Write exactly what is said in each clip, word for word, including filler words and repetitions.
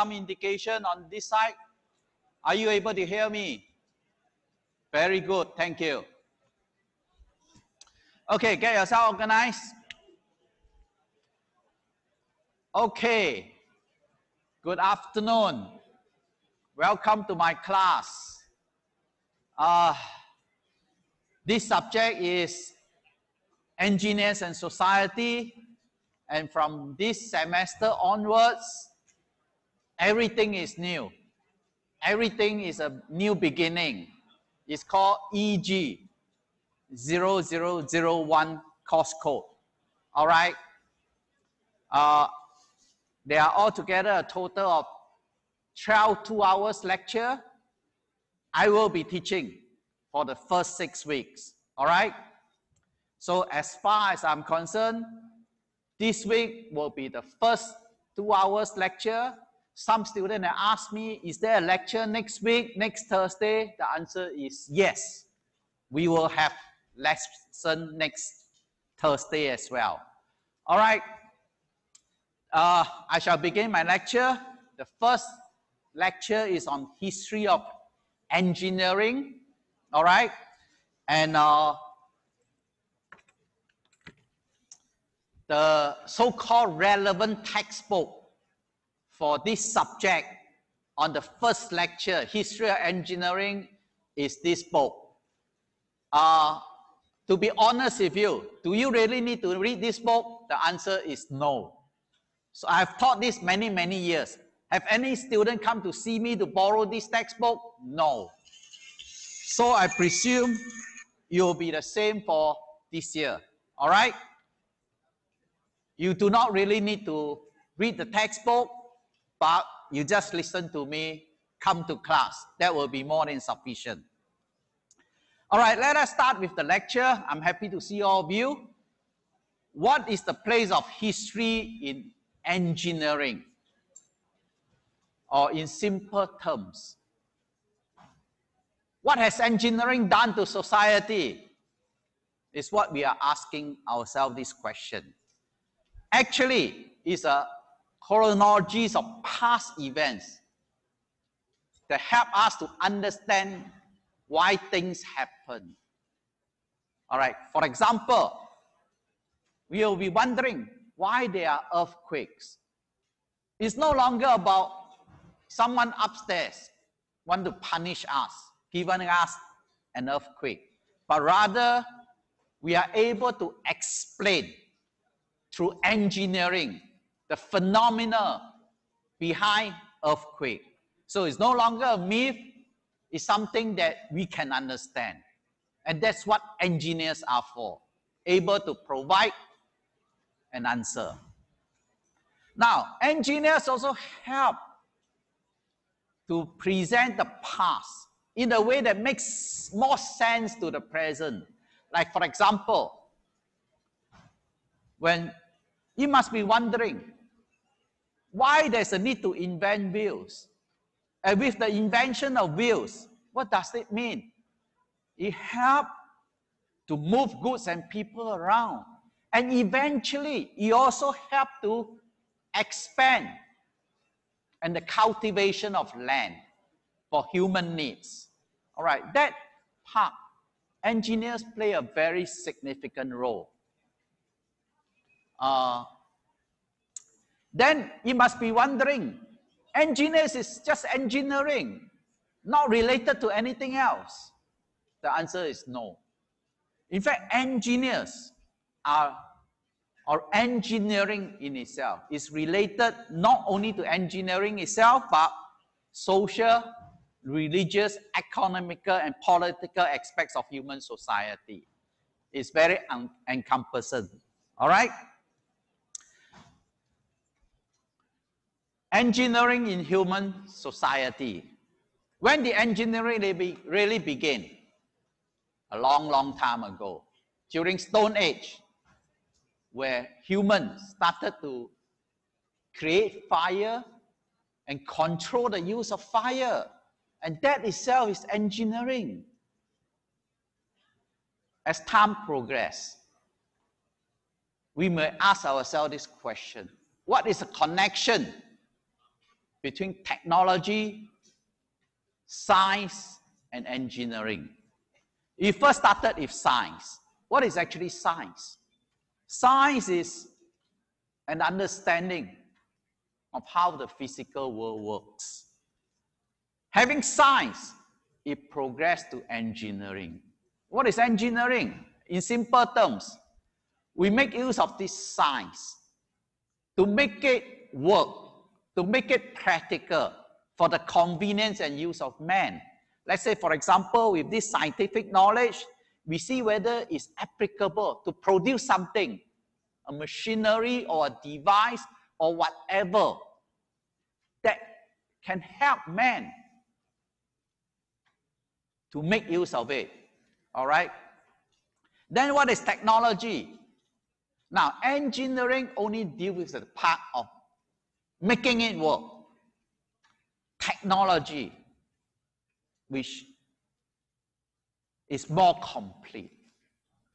some indication on this side? Are you able to hear me? Very good, thank you. Okay, get yourself organized. Okay, good afternoon. Welcome to my class. Uh, this subject is Engineers and Society, and from this semester onwards, everything is new. Everything is a new beginning. It's called E G zero zero zero one course code. All right. Uh, they are all together a total of twelve two hours lecture. I will be teaching for the first six weeks. All right. So as far as I'm concerned, this week will be the first two hours lecture. Some students have asked me, is there a lecture next week, next Thursday? The answer is yes. We will have lesson next Thursday as well. All right. Uh, I shall begin my lecture. The first lecture is on history of engineering. All right. And uh, the so-called relevant textbook for this subject on the first lecture, History of Engineering, is this book. Uh, to be honest with you, do you really need to read this book? The answer is no. So I've taught this many, many years. Have any student come to see me to borrow this textbook? No. So I presume you'll be the same for this year. All right? You do not really need to read the textbook, but you just listen to me, come to class. That will be more than sufficient. All right, let us start with the lecture. I'm happy to see all of you. What is the place of history in engineering? Or in simple terms, what has engineering done to society? Is what we are asking ourselves this question. Actually, it's a chronologies of past events that help us to understand why things happen. All right, for example, we will be wondering why there are earthquakes. It's no longer about someone upstairs want to punish us, giving us an earthquake, but rather we are able to explain through engineering the phenomena behind earthquake. So it's no longer a myth, it's something that we can understand. And that's what engineers are for, able to provide an answer. Now, engineers also help to present the past in a way that makes more sense to the present. Like for example, when you must be wondering, why there's a need to invent wheels? And with the invention of wheels, what does it mean? It helps to move goods and people around. And eventually, it also helps to expand and the cultivation of land for human needs. All right, that part, engineers play a very significant role. Uh, Then you must be wondering, engineers is just engineering, not related to anything else. The answer is no. In fact, engineers are, or engineering in itself is related not only to engineering itself, but social, religious, economical, and political aspects of human society. It's very encompassing. All right? Engineering in human society. When did engineering really begin? A long, long time ago, during Stone Age, where humans started to create fire and control the use of fire. And that itself is engineering. As time progressed, we may ask ourselves this question. What is the connection between technology, science, and engineering. It first started with science. What is actually science? Science is an understanding of how the physical world works. Having science, it progressed to engineering. What is engineering? In simple terms, we make use of this science to make it work, to make it practical for the convenience and use of man. Let's say, for example, with this scientific knowledge, we see whether it's applicable to produce something, a machinery or a device or whatever that can help man to make use of it, all right? Then what is technology? Now, engineering only deals with the part of making it work. Technology, which is more complete.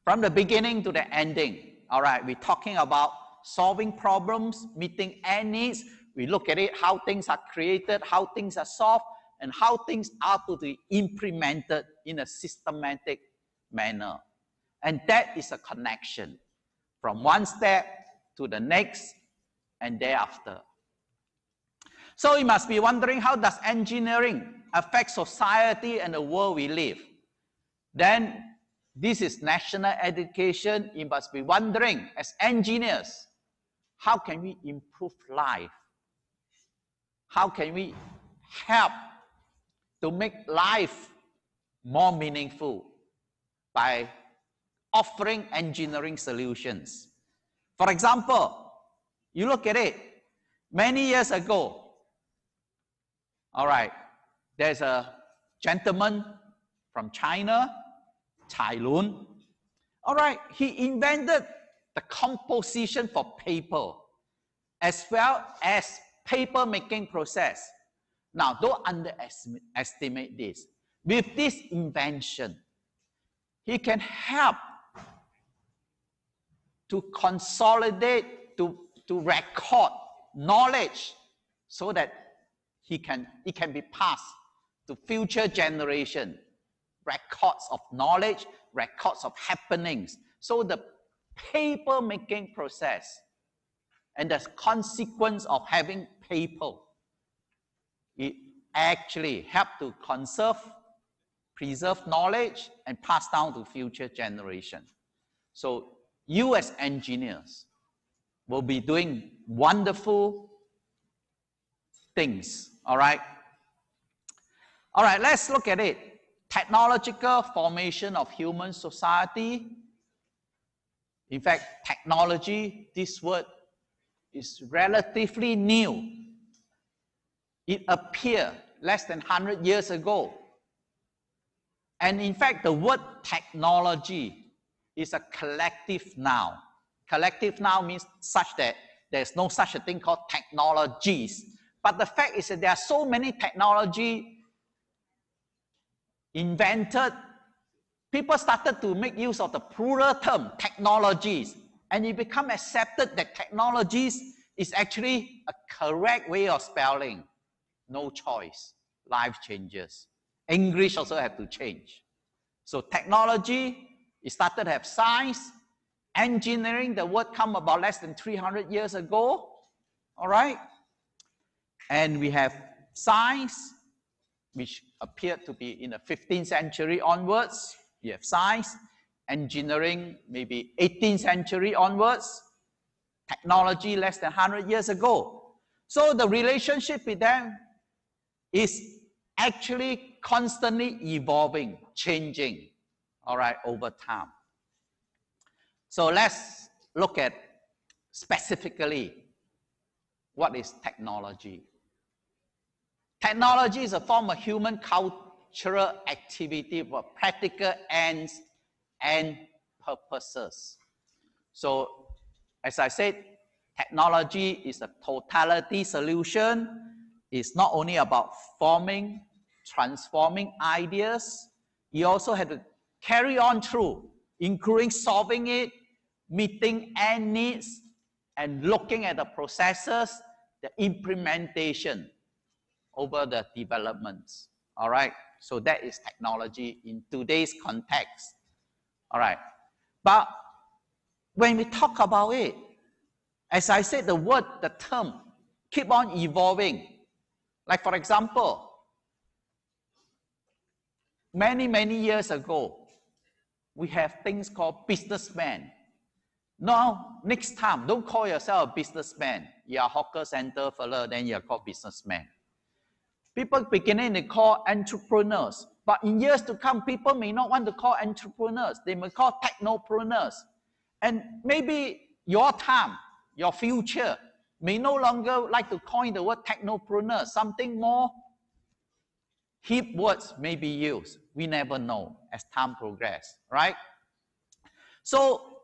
From the beginning to the ending, all right, we're talking about solving problems, meeting end needs. We look at it, how things are created, how things are solved, and how things are to be implemented in a systematic manner. And that is a connection from one step to the next and thereafter. So you must be wondering, how does engineering affect society and the world we live? Then this is national education. You must be wondering, as engineers, how can we improve life? How can we help to make life more meaningful by offering engineering solutions? For example, you look at it, many years ago, all right, there's a gentleman from China, Cai Lun. All right, he invented the composition for paper as well as paper making process. Now, don't underestimate this. With this invention, he can help to consolidate, to, to record knowledge so that he can, it can be passed to future generation. Records of knowledge, records of happenings. So the paper making process and the consequence of having paper, it actually helped to conserve, preserve knowledge and pass down to future generation. So you as engineers will be doing wonderful things, all right? All right, let's look at it. Technological formation of human society. In fact, technology, this word is relatively new. It appeared less than one hundred years ago. And in fact, the word technology is a collective noun. Collective noun means such that there's no such a thing called technologies. But the fact is that there are so many technology invented, people started to make use of the plural term, technologies, and it became accepted that technologies is actually a correct way of spelling. No choice, life changes. English also had to change. So technology, it started to have science, engineering, the word come about less than three hundred years ago, all right? And we have science, which appeared to be in the fifteenth century onwards. You have science, engineering, maybe eighteenth century onwards, technology less than one hundred years ago. So the relationship with them is actually constantly evolving, changing, all right, over time. So let's look at specifically what is technology. Technology is a form of human cultural activity for practical ends and purposes. So, as I said, technology is a totality solution. It's not only about forming, transforming ideas. You also have to carry on through, including solving it, meeting end needs, and looking at the processes, the implementation, over the developments. All right, so that is technology in today's context. All right, but when we talk about it, as I said, the word, the term, keep on evolving. Like for example, many, many years ago, we have things called businessmen. Now, next time, don't call yourself a businessman. You're a hawker center fellow, then you're called businessman. People beginning to call entrepreneurs. But in years to come, people may not want to call entrepreneurs. They may call technopreneurs. And maybe your time, your future, may no longer like to coin the word technopreneur. Something more hip words may be used. We never know as time progresses, right? So,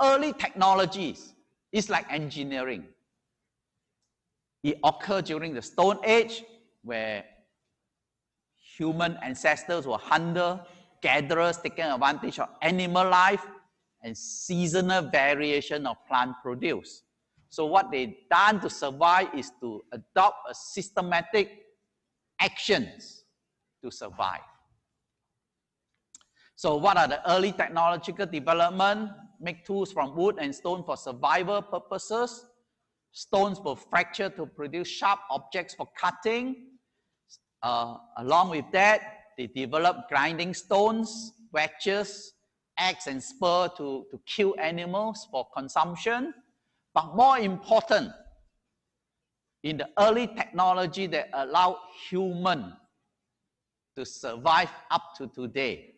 early technologies is like engineering. It occurred during the Stone Age, where human ancestors were hunter, gatherers taking advantage of animal life and seasonal variation of plant produce. So what they done to survive is to adopt a systematic actions to survive. So what are the early technological development? Make tools from wood and stone for survival purposes. Stones were fractured to produce sharp objects for cutting. Uh, along with that, they developed grinding stones, wedges, axe and spur to, to kill animals for consumption. But more important, in the early technology that allowed human to survive up to today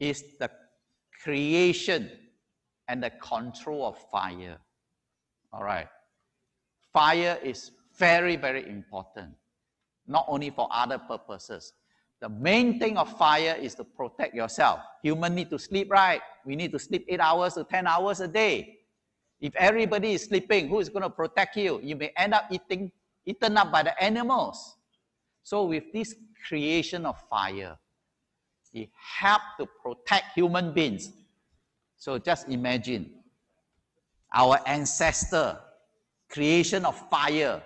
is the creation and the control of fire. All right. Fire is very, very important, not only for other purposes. The main thing of fire is to protect yourself. Humans need to sleep, right? We need to sleep eight hours to ten hours a day. If everybody is sleeping, who is going to protect you? You may end up eating, eaten up by the animals. So with this creation of fire, it helped to protect human beings. So just imagine our ancestor, creation of fire,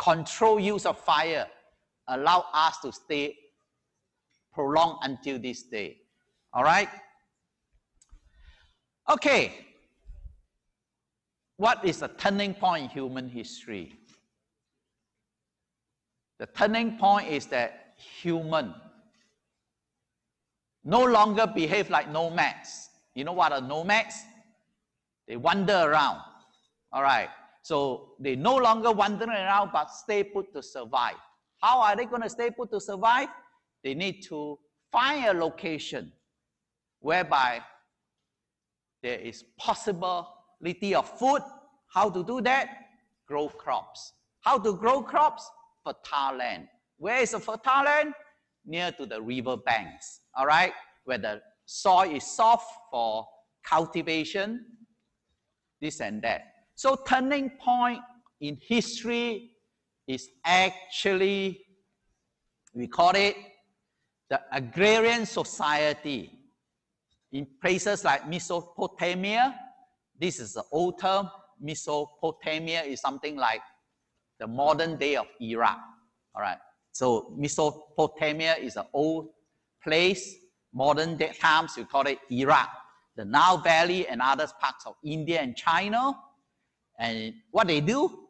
control use of fire, allow us to stay prolonged until this day. All right? Okay. What is the turning point in human history? The turning point is that human no longer behave like nomads. You know what are nomads? They wander around. All right. So they no longer wander around but stay put to survive. How are they going to stay put to survive? They need to find a location whereby there is possibility of food. How to do that? Grow crops. How to grow crops? Fertile land. Where is the fertile land? Near to the river banks, all right, where the soil is soft for cultivation, this and that. So turning point in history is actually, we call it the agrarian society. In places like Mesopotamia, this is the old term, Mesopotamia is something like the modern day of Iraq, all right. So Mesopotamia is an old place, modern day times, we call it Iraq, the Nile Valley and other parts of India and China. And what they do,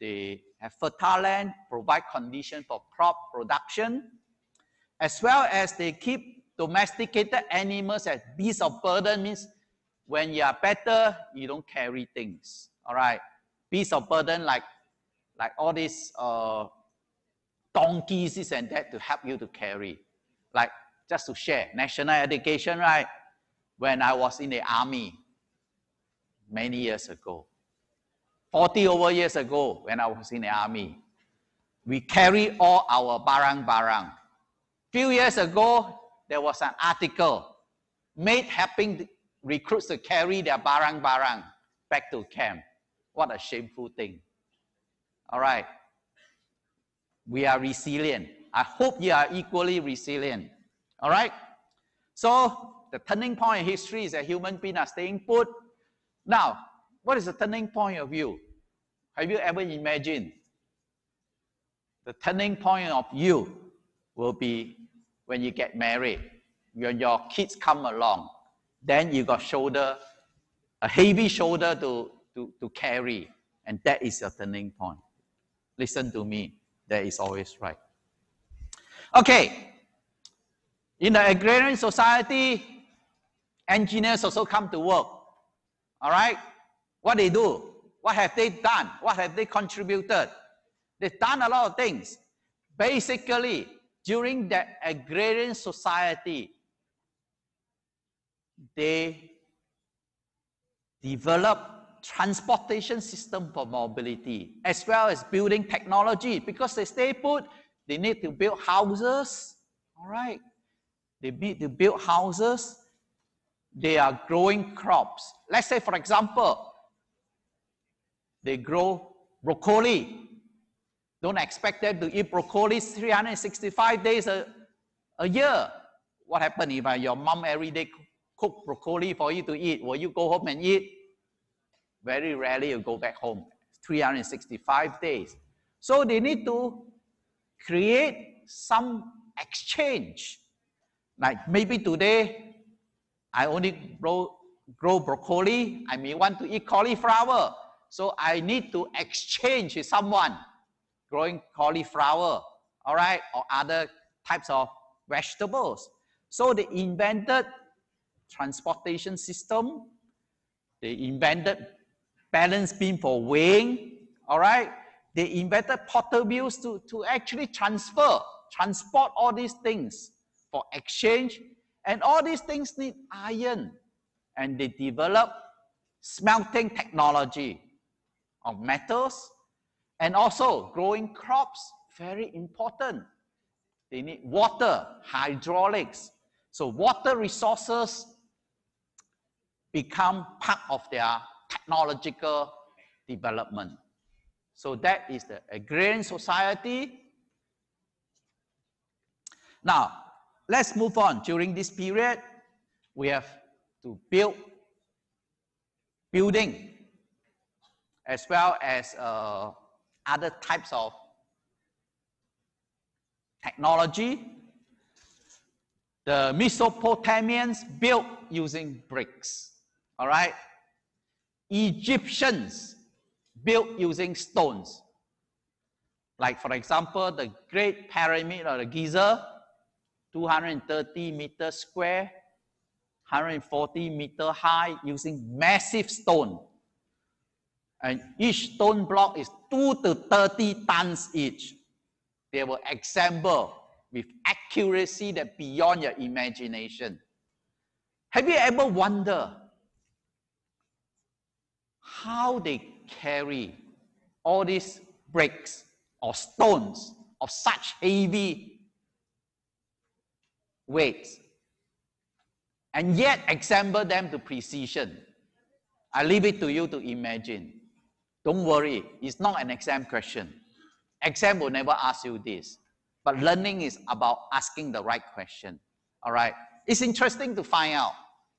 they have fertile land, provide conditions for crop production, as well as they keep domesticated animals as beasts of burden, means when you are better, you don't carry things, all right? Beasts of burden like, like all these, uh, donkeys, this and that to help you to carry. Like, just to share, national education, right? When I was in the army many years ago, forty over years ago when I was in the army, we carry all our barang-barang. Few years ago, there was an article, mate helping recruits to carry their barang-barang back to camp. What a shameful thing. All right. We are resilient. I hope you are equally resilient. All right? So, the turning point in history is that human beings are staying put. Now, what is the turning point of view? Have you ever imagined the turning point of you will be when you get married, when your kids come along, then you got shoulder, a heavy shoulder to, to, to carry, and that is your turning point. Listen to me, that is always right. Okay, in the agrarian society, engineers also come to work, all right? What they do? What have they done? What have they contributed? They've done a lot of things. Basically, during that agrarian society, they developed transportation system for mobility, as well as building technology. Because they stay put, they need to build houses, all right? They need to build houses. They are growing crops. Let's say, for example, they grow broccoli. Don't expect them to eat broccoli three hundred sixty-five days a, a year. What happens if your mom every day cook broccoli for you to eat? Will you go home and eat? Very rarely you go back home, three hundred sixty-five days. So they need to create some exchange. Like maybe today, I only grow, grow broccoli. I may want to eat cauliflower. So I need to exchange with someone growing cauliflower, all right, or other types of vegetables. So they invented transportation system. They invented balance beam for weighing, all right. They invented portables to, to actually transfer, transport all these things for exchange. And all these things need iron. And they developed smelting technology of metals, and also growing crops, very important. They need water, hydraulics. So water resources become part of their technological development. So that is the agrarian society. Now, let's move on. During this period, we have to build building as well as uh, other types of technology. The Mesopotamians built using bricks, all right? Egyptians built using stones. Like for example, the Great Pyramid of the Giza, two hundred thirty meters square, one hundred forty meter high, using massive stone. And each stone block is two to thirty tons each. They were assembled with accuracy that beyond your imagination. Have you ever wondered how they carry all these bricks or stones of such heavy weights and yet assemble them to precision? I leave it to you to imagine. Don't worry, it's not an exam question. Exam will never ask you this. But learning is about asking the right question, all right? It's interesting to find out.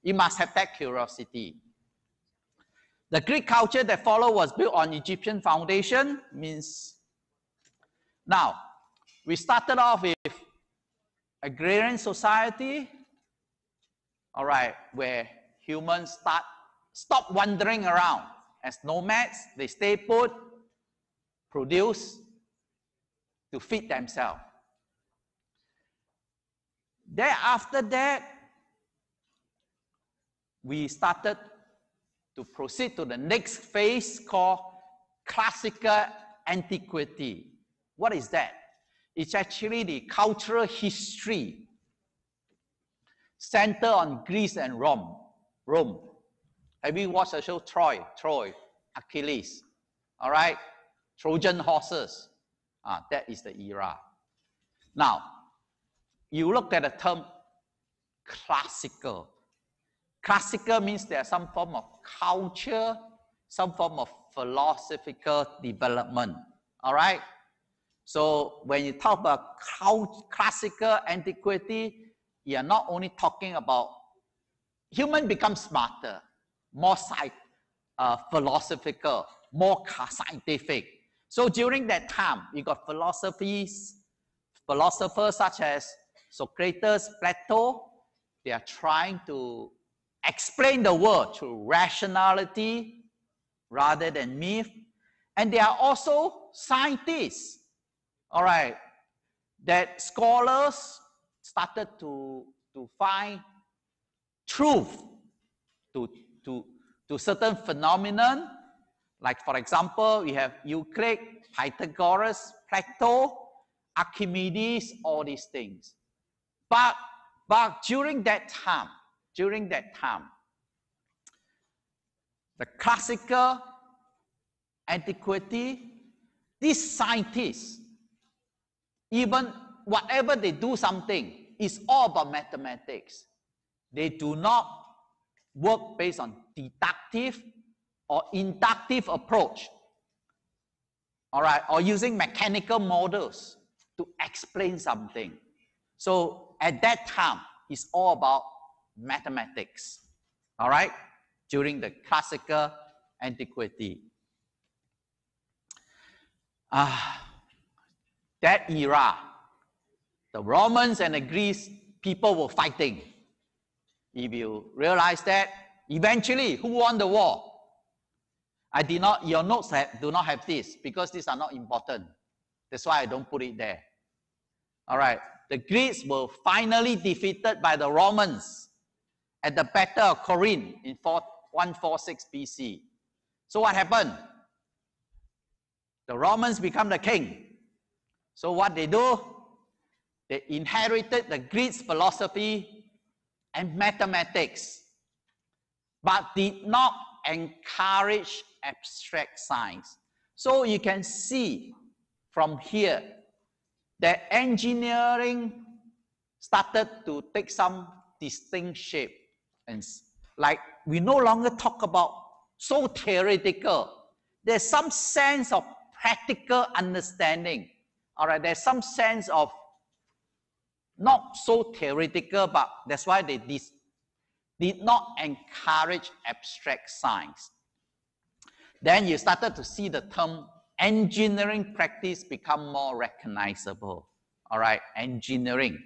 You must have that curiosity. The Greek culture that followed was built on Egyptian foundation, means... Now, we started off with agrarian society, all right, where humans start, stop wandering around. As nomads, they stay put, produce to feed themselves. Thereafter that, we started to proceed to the next phase called classical antiquity. What is that? It's actually the cultural history centered on Greece and Rome. Rome. Have you watched the show Troy? Troy, Achilles, all right? Trojan horses, ah, that is the era. Now, you look at the term classical. Classical means there's some form of culture, some form of philosophical development, all right? So when you talk about classical antiquity, you're not only talking about human become smarter, more uh, philosophical, more scientific, So during that time, you got philosophies, philosophers such as Socrates, Plato. They are trying to explain the world through rationality rather than myth. And they are also scientists, all right, that scholars started to, to find truth to, to, to certain phenomenon. Like, for example, we have Euclid, Pythagoras, Plato, Archimedes, all these things. But, but during that time, during that time, the classical antiquity, these scientists, even whatever they do something, it's all about mathematics. They do not work based on deductive or inductive approach, all right, or using mechanical models to explain something. So at that time, it's all about mathematics, all right, during the classical antiquity. Ah, that era, the Romans and the Greeks, people were fighting. If you realize that, eventually, who won the war? I did not, your notes have, do not have this, because these are not important. That's why I don't put it there. All right, the Greeks were finally defeated by the Romans at the Battle of Corinth in one forty-six B C. So what happened? The Romans become the king. So what they do? They inherited the Greeks' philosophy and mathematics, but did not encourage abstract science. So you can see from here that engineering started to take some distinct shape. And like, we no longer talk about so theoretical. There's some sense of practical understanding. All right, there's some sense of not so theoretical, but that's why they dis did not encourage abstract science. Then you started to see the term engineering practice become more recognizable. All right, engineering.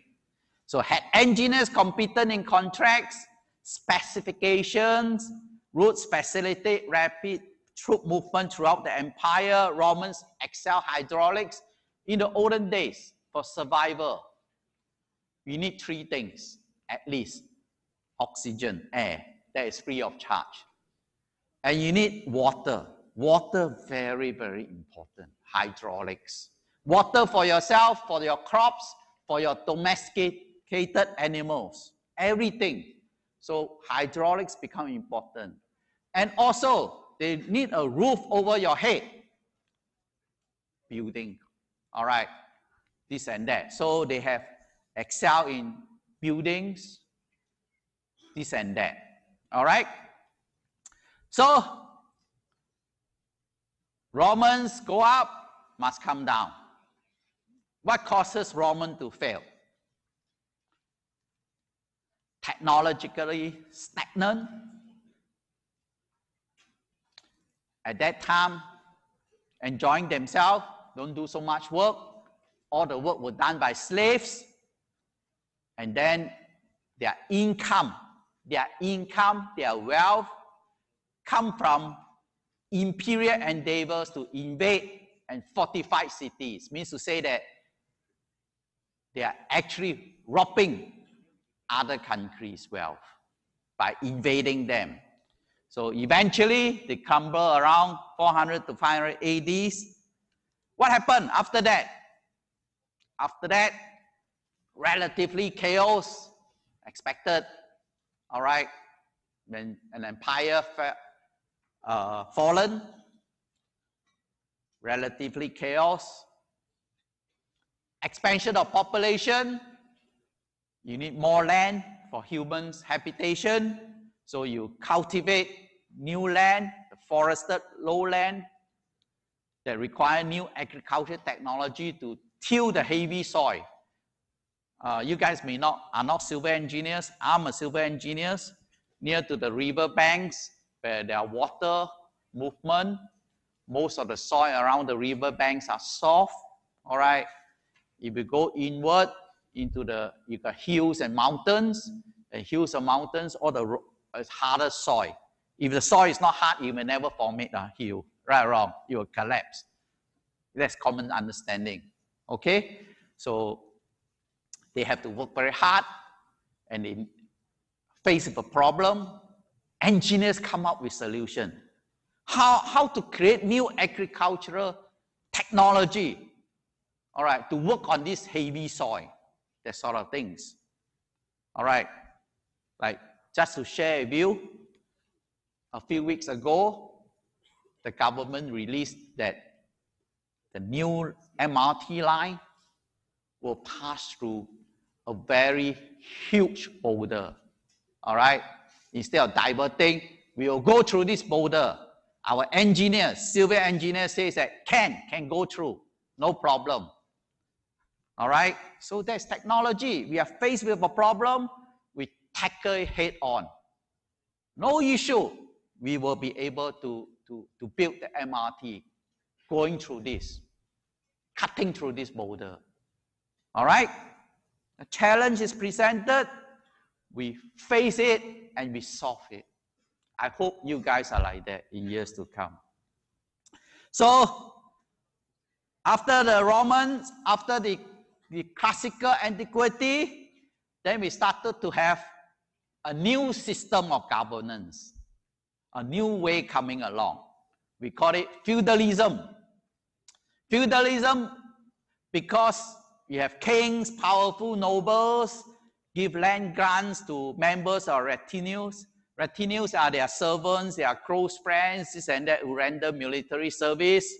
So had engineers competent in contracts, specifications, routes facilitate rapid troop movement throughout the empire. Romans excel hydraulics. In the olden days, for survival, you need three things at least. Oxygen, air, that is free of charge. And you need water. Water, very, very important. Hydraulics. Water for yourself, for your crops, for your domesticated animals, everything. So hydraulics become important. And also, they need a roof over your head. Building, all right, this and that. So they have excelled in buildings, this and that, all right? So, Romans go up, must come down. What causes Romans to fail? Technologically stagnant. At that time, enjoying themselves, don't do so much work. All the work was done by slaves. And then their income, their income, their wealth come from imperial endeavors to invade and fortify cities. Means to say that they are actually robbing other countries' wealth by invading them. So eventually, they crumble around four hundred to five hundred A Ds. What happened after that? After that, relatively chaos expected, all right, when an empire fell, uh, fallen, relatively chaos, expansion of population, you need more land for humans' habitation, so you cultivate new land, the forested lowland that require new agricultural technology to till the heavy soil. Uh, you guys may not are not silver engineers. I'm a silver engineer near to the river banks where there are water movement, most of the soil around the river banks are soft, all right? If you go inward into the, you got hills and mountains, and hills and mountains, all the uh, harder soil. If the soil is not hard, you may never formate a hill, right or wrong, you will collapse. That's common understanding, okay? So they have to work very hard, and in face of a problem, engineers come up with solution. How, how to create new agricultural technology, all right, to work on this heavy soil, that sort of things. All right, like just to share with you, a few weeks ago, the government released that the new M R T line will pass through a very huge boulder, all right? Instead of diverting, we will go through this boulder. Our engineer, civil engineer says that can, can go through, no problem. All right, so that's technology. We are faced with a problem, we tackle it head on. No issue, we will be able to, to, to build the M R T going through this, cutting through this boulder. All right, a challenge is presented, we face it and we solve it. I hope you guys are like that in years to come. So, after the Romans, after the, the classical antiquity, then we started to have a new system of governance, a new way coming along. We call it feudalism. Feudalism, because you have kings, powerful nobles, give land grants to members or retinues. Retinues are their servants, their close friends, this and that, who render military service.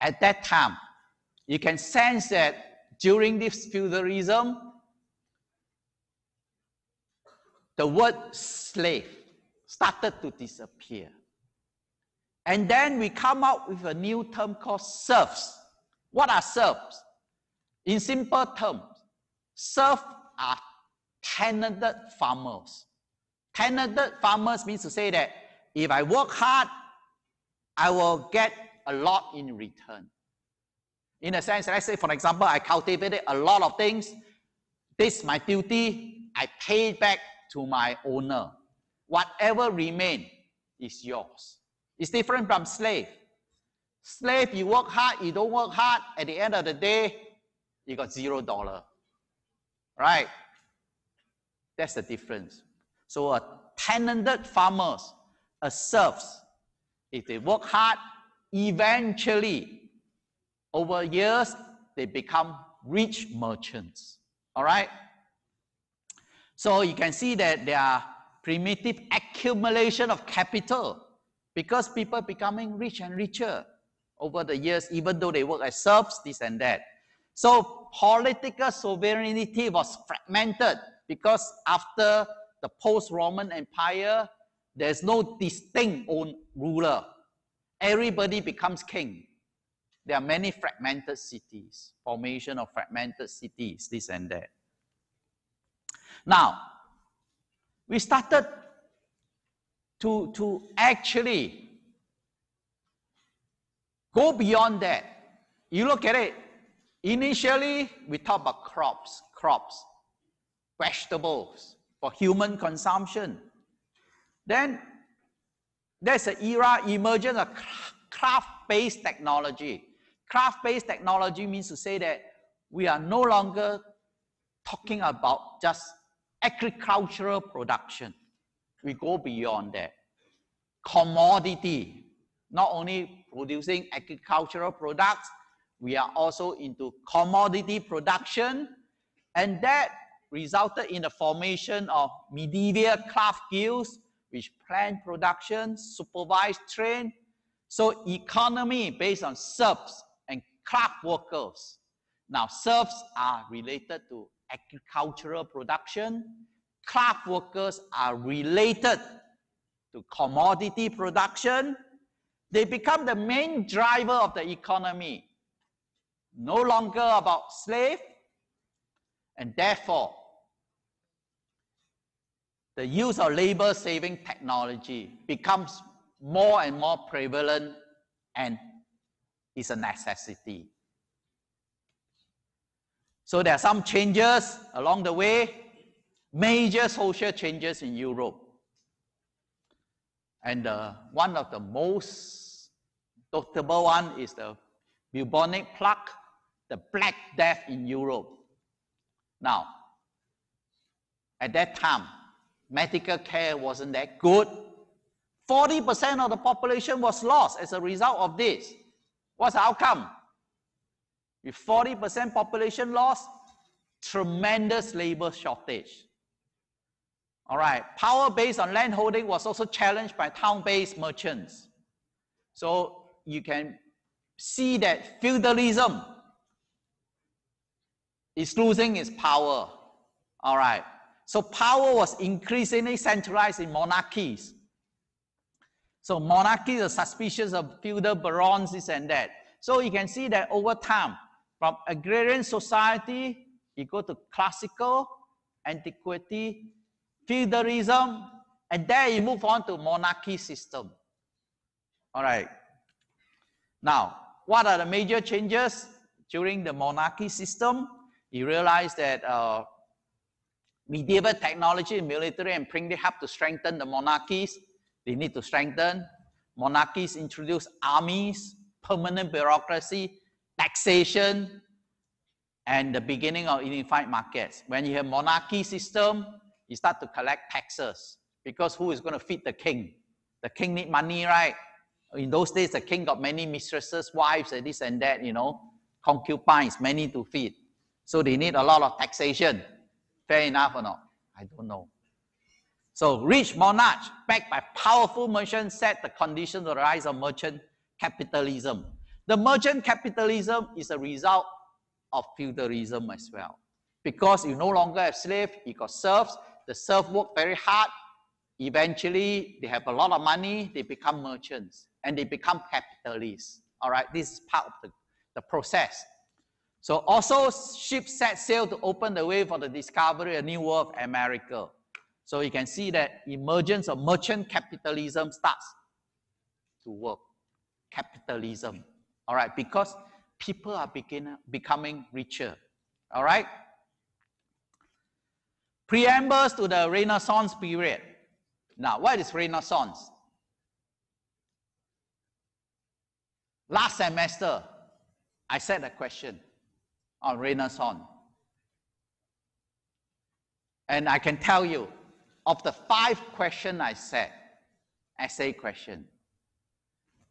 At that time, you can sense that during this feudalism, the word slave started to disappear. And then we come up with a new term called serfs. What are serfs? In simple terms, serfs are tenanted farmers. Tenanted farmers means to say that if I work hard, I will get a lot in return. In a sense, let's say, for example, I cultivated a lot of things. This is my duty. I pay it back to my owner. Whatever remains is yours. It's different from slave. Slave, you work hard, you don't work hard. At the end of the day, you got zero dollar. Right? That's the difference. So a tenanted farmers, a serfs, if they work hard, eventually, over years, they become rich merchants. All right? So you can see that there are primitive accumulation of capital because people becoming rich and richer over the years, even though they work as serfs, this and that. So political sovereignty was fragmented because after the post-Roman Empire, there's no distinct own ruler. Everybody becomes king. There are many fragmented cities, formation of fragmented cities, this and that. Now, we started to, to actually go beyond that. You look at it, initially, we talk about crops, crops, vegetables for human consumption. Then there's an era emergence of craft-based technology. Craft-based technology means to say that we are no longer talking about just agricultural production. We go beyond that. Commodity, not only producing agricultural products, we are also into commodity production, and that resulted in the formation of medieval craft guilds, which planned production, supervised trade. So economy based on serfs and craft workers. Now serfs are related to agricultural production. Craft workers are related to commodity production. They become the main driver of the economy. No longer about slave, and therefore the use of labor saving technology becomes more and more prevalent and is a necessity. So there are some changes along the way, major social changes in Europe. And uh, one of the most notable one is the bubonic plague, the Black Death in Europe. Now, at that time, medical care wasn't that good. forty percent of the population was lost as a result of this. What's the outcome? With forty percent population loss, tremendous labor shortage. All right, power based on landholding was also challenged by town-based merchants. So you can see that feudalism is losing its power. All right, so power was increasingly centralized in monarchies. So monarchies are suspicious of feudal barons, this and that. So you can see that over time, from agrarian society, you go to classical, antiquity, feudalism, and then you move on to monarchy system. All right. Now, what are the major changes during the monarchy system? You realize that uh, medieval technology, military, and printing help to strengthen the monarchies. They need to strengthen. Monarchies introduce armies, permanent bureaucracy, taxation, and the beginning of unified markets. When you have monarchy system, you start to collect taxes, because who is going to feed the king? The king need money, right? In those days, the king got many mistresses, wives, and this and that, you know, concubines, many to feed. So they need a lot of taxation. Fair enough or not? I don't know. So rich monarchs, backed by powerful merchants, set the conditions of the rise of merchant capitalism. The merchant capitalism is a result of feudalism as well, because you no longer have slaves, you got serfs. The serfs work very hard. Eventually, they have a lot of money, they become merchants, and they become capitalists. All right, this is part of the, the process. So also, ships set sail to open the way for the discovery of New World, America. So you can see that emergence of merchant capitalism starts to work. Capitalism, all right, because people are begin, becoming richer, all right? Preambles to the Renaissance period. Now, what is Renaissance? Last semester, I said a question on Renaissance. And I can tell you, of the five questions I said, essay question,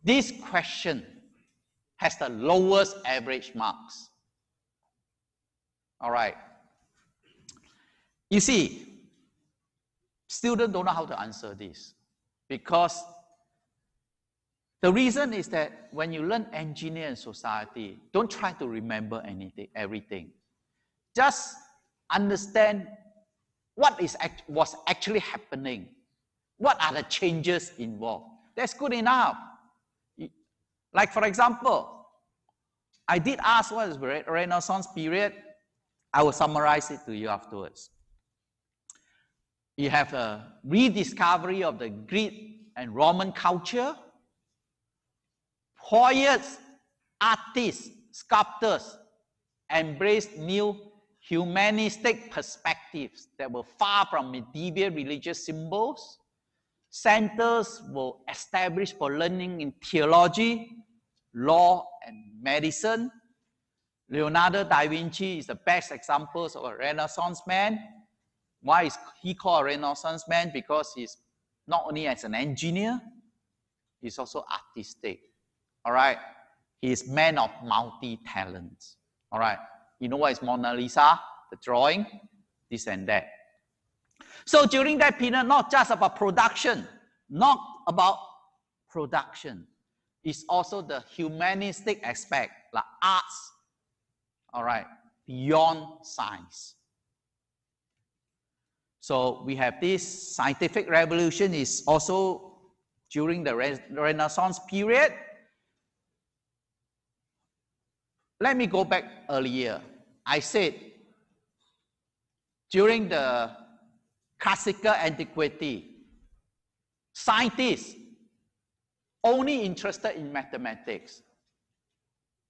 this question has the lowest average marks. All right. You see, students don't know how to answer this, because the reason is that when you learn engineering and society, don't try to remember anything, everything. Just understand what is act was actually happening. What are the changes involved? That's good enough. Like, for example, I did ask what is the Renaissance period. I will summarize it to you afterwards. You have a rediscovery of the Greek and Roman culture. Poets, artists, sculptors embraced new humanistic perspectives that were far from medieval religious symbols. Centers were established for learning in theology, law, and medicine. Leonardo da Vinci is the best example of a Renaissance man. Why is he called a Renaissance man? Because he's not only as an engineer, he's also artistic. All right, he's man of multi talents. All right, you know what is Mona Lisa, the drawing, this and that. So during that period, not just about production, not about production, it's also the humanistic aspect, like arts, all right, beyond science. So we have this scientific revolution is also during the re Renaissance period. Let me go back earlier. I said during the classical antiquity, scientists only interested in mathematics.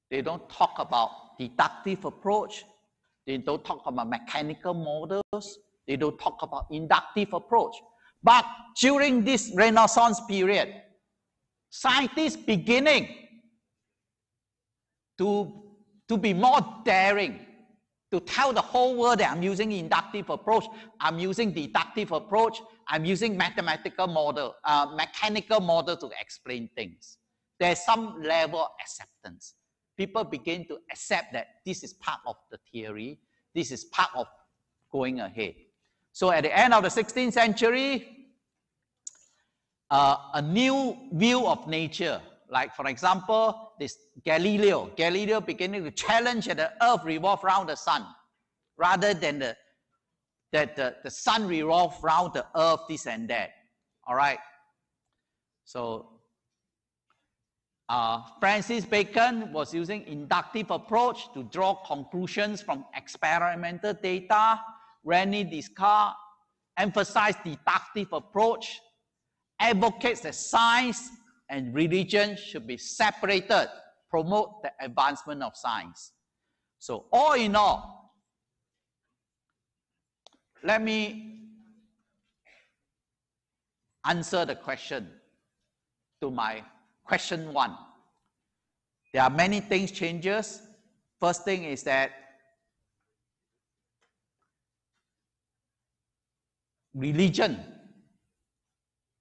They don't talk about deductive approach. They don't talk about mechanical models. They don't talk about inductive approach. But during this Renaissance period, scientists beginning to, to be more daring, to tell the whole world that I'm using inductive approach, I'm using deductive approach, I'm using mathematical model, uh, mechanical model to explain things. There's some level of acceptance. People begin to accept that this is part of the theory, this is part of going ahead. So at the end of the sixteenth century, uh, a new view of nature, like for example, this Galileo. Galileo beginning to challenge that the earth revolves around the sun, rather than the, that the, the sun revolves around the earth, this and that, all right? So uh, Francis Bacon was using inductive approach to draw conclusions from experimental data. René Descartes emphasized deductive approach, advocates that science and religion should be separated, promote the advancement of science. So all in all, let me answer the question to my question one. There are many things changes. First thing is that religion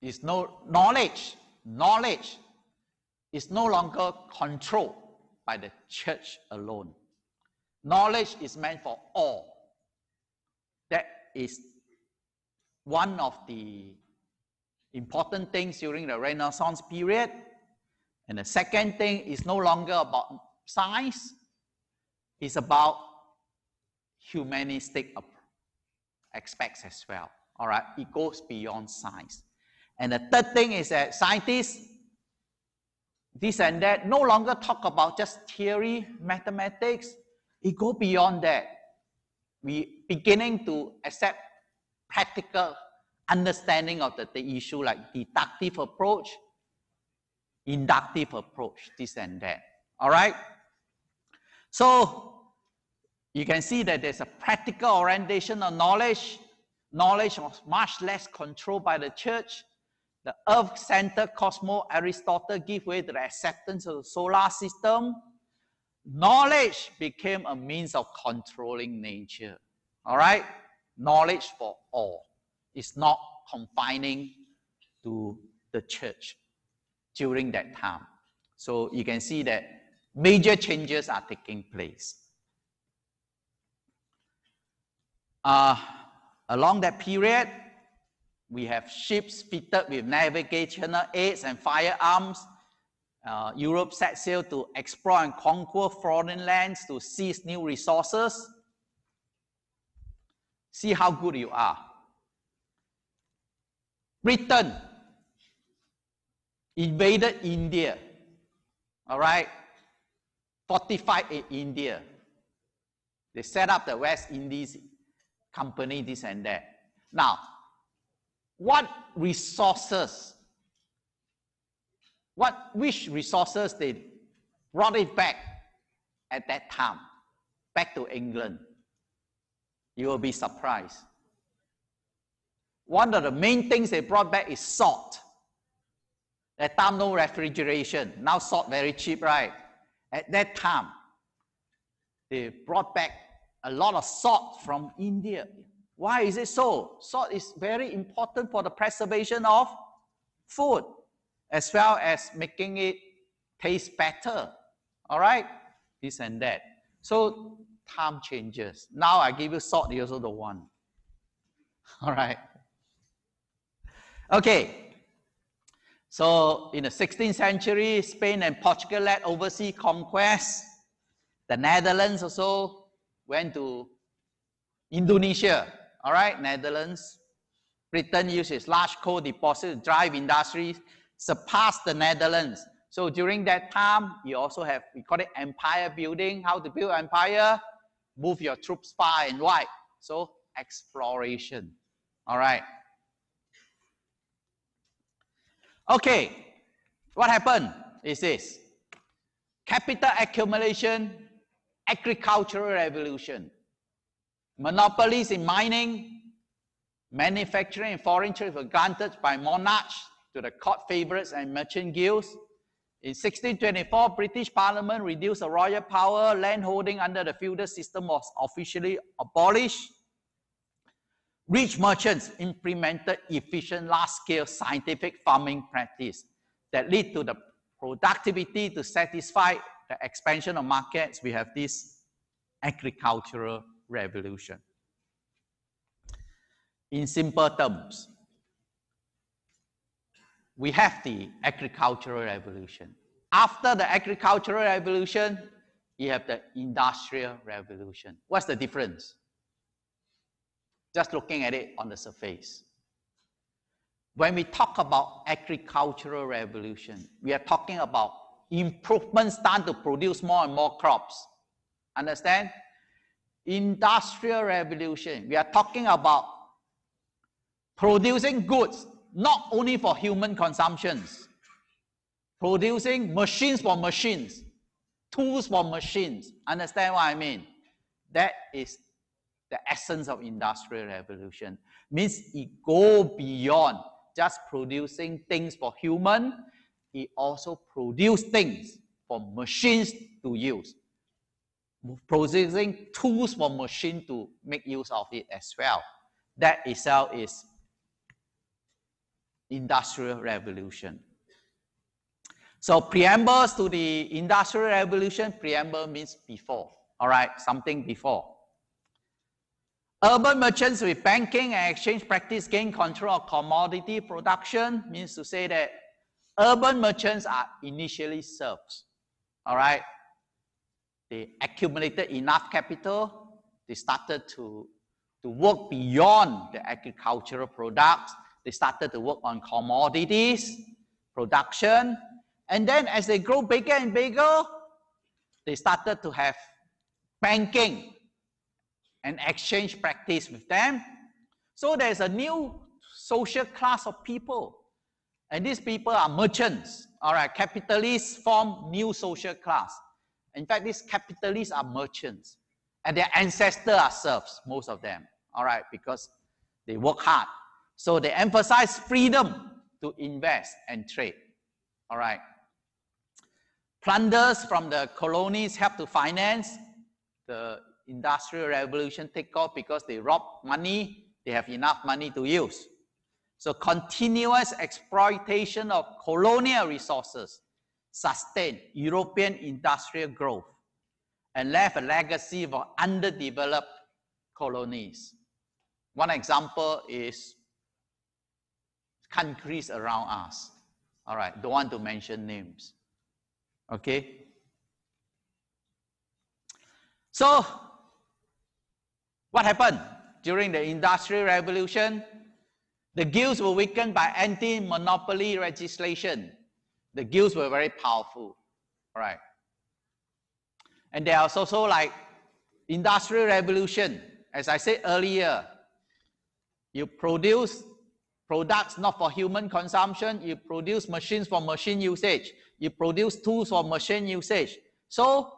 is no knowledge. Knowledge is no longer controlled by the church alone. Knowledge is meant for all. That is one of the important things during the Renaissance period. And the second thing is no longer about science. It's about humanistic aspects as well. All right, it goes beyond science. And the third thing is that scientists, this and that, no longer talk about just theory, mathematics. It goes beyond that. We're beginning to accept practical understanding of the, the issue, like deductive approach, inductive approach, this and that. All right? So you can see that there's a practical orientation of knowledge. Knowledge was much less controlled by the church. The earth-centered cosmos, Aristotle, gave way to the acceptance of the solar system. Knowledge became a means of controlling nature. All right? Knowledge for all. It's not confining to the church during that time. So you can see that major changes are taking place. Uh, along that period, we have ships fitted with navigational aids and firearms. Uh, Europe set sail to explore and conquer foreign lands to seize new resources. See how good you are. Britain invaded India, all right? Fortified in India. They set up the West Indies Company, this and that. Now, what resources, what, which resources they brought it back at that time, back to England? You will be surprised. One of the main things they brought back is salt. At that time, no refrigeration. Now salt very cheap, right? At that time, they brought back a lot of salt from India. Why is it so? Salt is very important for the preservation of food, as well as making it taste better. All right? This and that. So, time changes. Now I give you salt, you also the one. All right? Okay. So, in the sixteenth century, Spain and Portugal led overseas conquest. The Netherlands also went to Indonesia. All right, Netherlands. Britain used its large coal deposits to drive industries, surpassed the Netherlands. So during that time, you also have, we call it empire building, how to build empire, move your troops far and wide. So exploration. All right. Okay, What happened is this: capital accumulation, agricultural revolution, monopolies in mining, manufacturing and foreign trade were granted by monarchs to the court favorites and merchant guilds. In sixteen twenty-four, British Parliament reduced the royal power, landholding under the feudal system was officially abolished. Rich merchants implemented efficient large-scale scientific farming practice that led to the productivity to satisfy the expansion of markets. We have this agricultural revolution. In simple terms, we have the agricultural revolution. After the agricultural revolution, you have the industrial revolution. What's the difference? Just looking at it on the surface. When we talk about agricultural revolution, we are talking about improvements done to produce more and more crops. Understand? Industrial revolution, we are talking about producing goods not only for human consumptions, producing machines for machines, tools for machines. Understand what I mean? That is the essence of industrial revolution. Means it goes beyond just producing things for human, it also produces things for machines to use, producing tools for machine to make use of it as well. That itself is industrial revolution. So preambles to the industrial revolution, preamble means before, all right, something before. Urban merchants with banking and exchange practice gain control of commodity production, means to say that urban merchants are initially serfs, all right. They accumulated enough capital, they started to, to work beyond the agricultural products. They started to work on commodities, production, and then as they grow bigger and bigger, they started to have banking and exchange practice with them. So there's a new social class of people, and these people are merchants. All right, capitalists form new social class. In fact, these capitalists are merchants, and their ancestors are serfs, most of them, all right, because they work hard. So they emphasize freedom to invest and trade, all right. Plunders from the colonies help to finance the industrial revolution take off because they rob money, they have enough money to use. So continuous exploitation of colonial resources sustained European industrial growth and left a legacy for underdeveloped colonies. One example is countries around us, all right, don't want to mention names, okay? So, what happened during the Industrial Revolution? The guilds were weakened by anti-monopoly legislation. The guilds were very powerful, all right? And there was also like Industrial Revolution, as I said earlier, you produce products not for human consumption, you produce machines for machine usage, you produce tools for machine usage. So,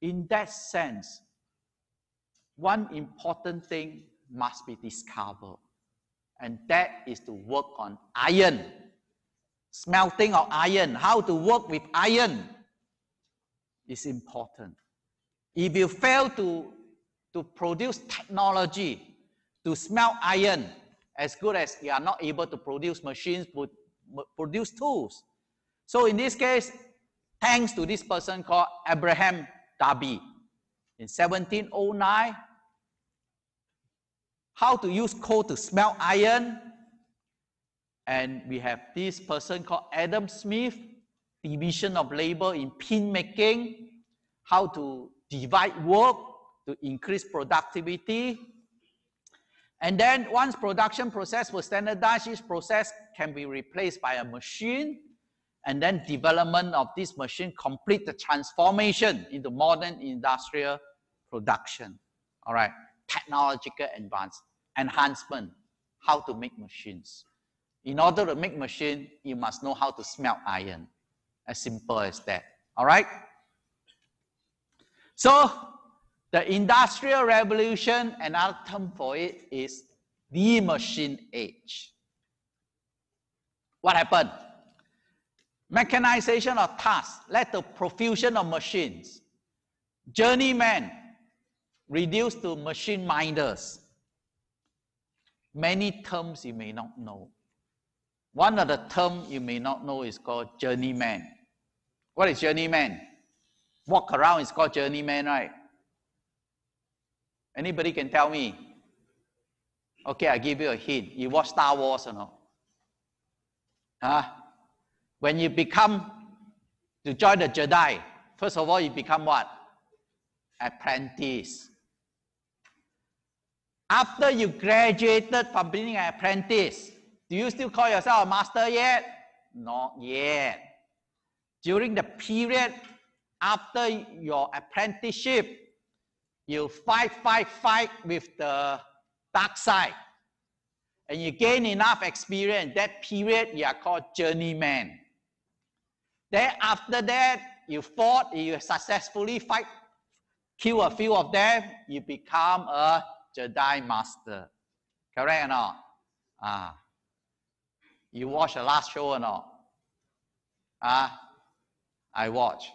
in that sense, one important thing must be discovered, and that is to work on iron, smelting of iron, how to work with iron is important. If you fail to, to produce technology to smelt iron, as good as you are not able to produce machines, produce tools. So in this case, thanks to this person called Abraham Darby, in seventeen oh nine, how to use coal to smelt iron, and we have this person called Adam Smith, division of labor in pin making, how to divide work to increase productivity. And then once production process was standardized, each process can be replaced by a machine, and then development of this machine complete the transformation into modern industrial production. All right, technological advance, enhancement, how to make machines. In order to make machine, you must know how to smelt iron. As simple as that. All right? So, the Industrial Revolution, another term for it is the machine age. What happened? Mechanization of tasks led to profusion of machines. Journeymen reduced to machine minders. Many terms you may not know. One of the terms you may not know is called journeyman. What is journeyman? Walk around is called journeyman, right? Anybody can tell me? Okay, I give you a hint. You watch Star Wars or not? Huh? When you become, to join the Jedi, first of all, you become what? Apprentice. After you graduated from being an apprentice, do you still call yourself a master yet? Not yet. During the period after your apprenticeship, you fight, fight, fight with the dark side. And you gain enough experience. That period, you are called journeyman. Then after that, you fought, you successfully fight, kill a few of them, you become a Jedi master. Correct or not? Ah. You watch the last show or not? Ah. I watch.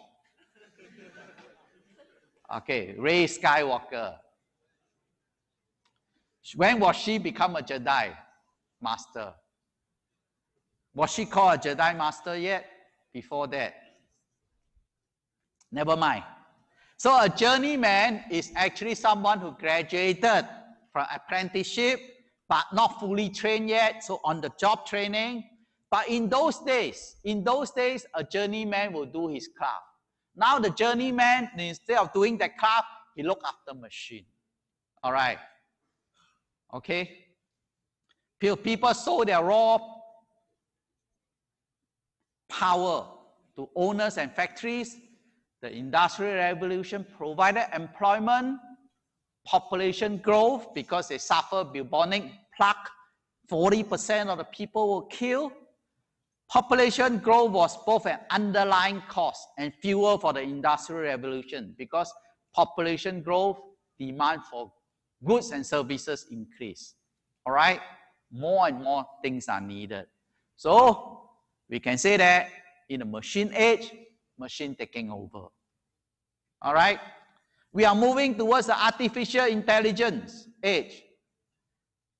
Okay, Ray Skywalker. When was she become a Jedi master? Was she called a Jedi master yet? Before that? Never mind. So a journeyman is actually someone who graduated from apprenticeship, but not fully trained yet, so on the job training. But in those days, in those days, a journeyman will do his craft. Now the journeyman, instead of doing that craft, he look after machine. All right. Okay, people sold their raw power to owners and factories. The Industrial Revolution provided employment, population growth, because they suffered bubonic plague. forty percent of the people were killed. Population growth was both an underlying cause and fuel for the Industrial Revolution, because population growth, demand for goods and services increase. All right? More and more things are needed. So, we can say that in the machine age, machine taking over. All right? We are moving towards the artificial intelligence age.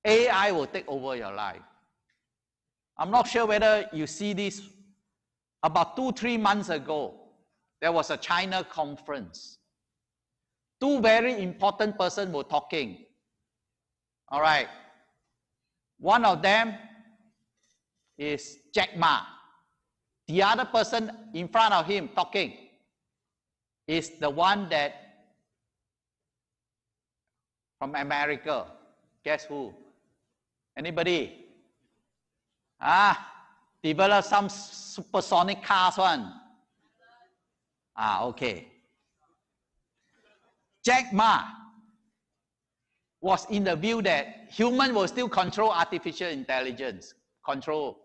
A I will take over your life. I'm not sure whether you see this. About two, three months ago, there was a China conference. Two very important persons were talking. All right. One of them is Jack Ma. The other person in front of him talking is the one that from America. Guess who? Anybody? Ah, developed some supersonic cars one. Ah, okay. Jack Ma was in the view that human will still control artificial intelligence, control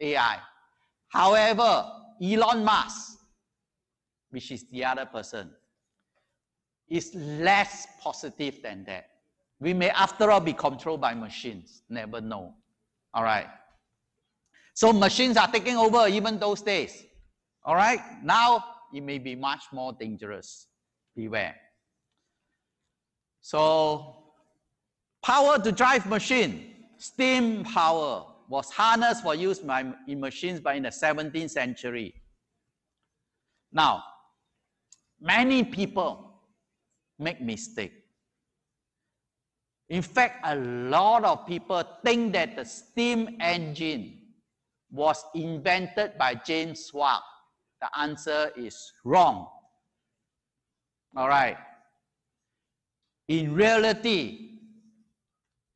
A I. However, Elon Musk, which is the other person, is less positive than that. We may, after all, be controlled by machines. Never know. All right. So machines are taking over even those days. All right. Now it may be much more dangerous. Beware. So, power to drive machine, steam power, was harnessed for use by, in machines by in the seventeenth century. Now, many people make mistakes. In fact, a lot of people think that the steam engine was invented by James Watt. The answer is wrong. All right. In reality,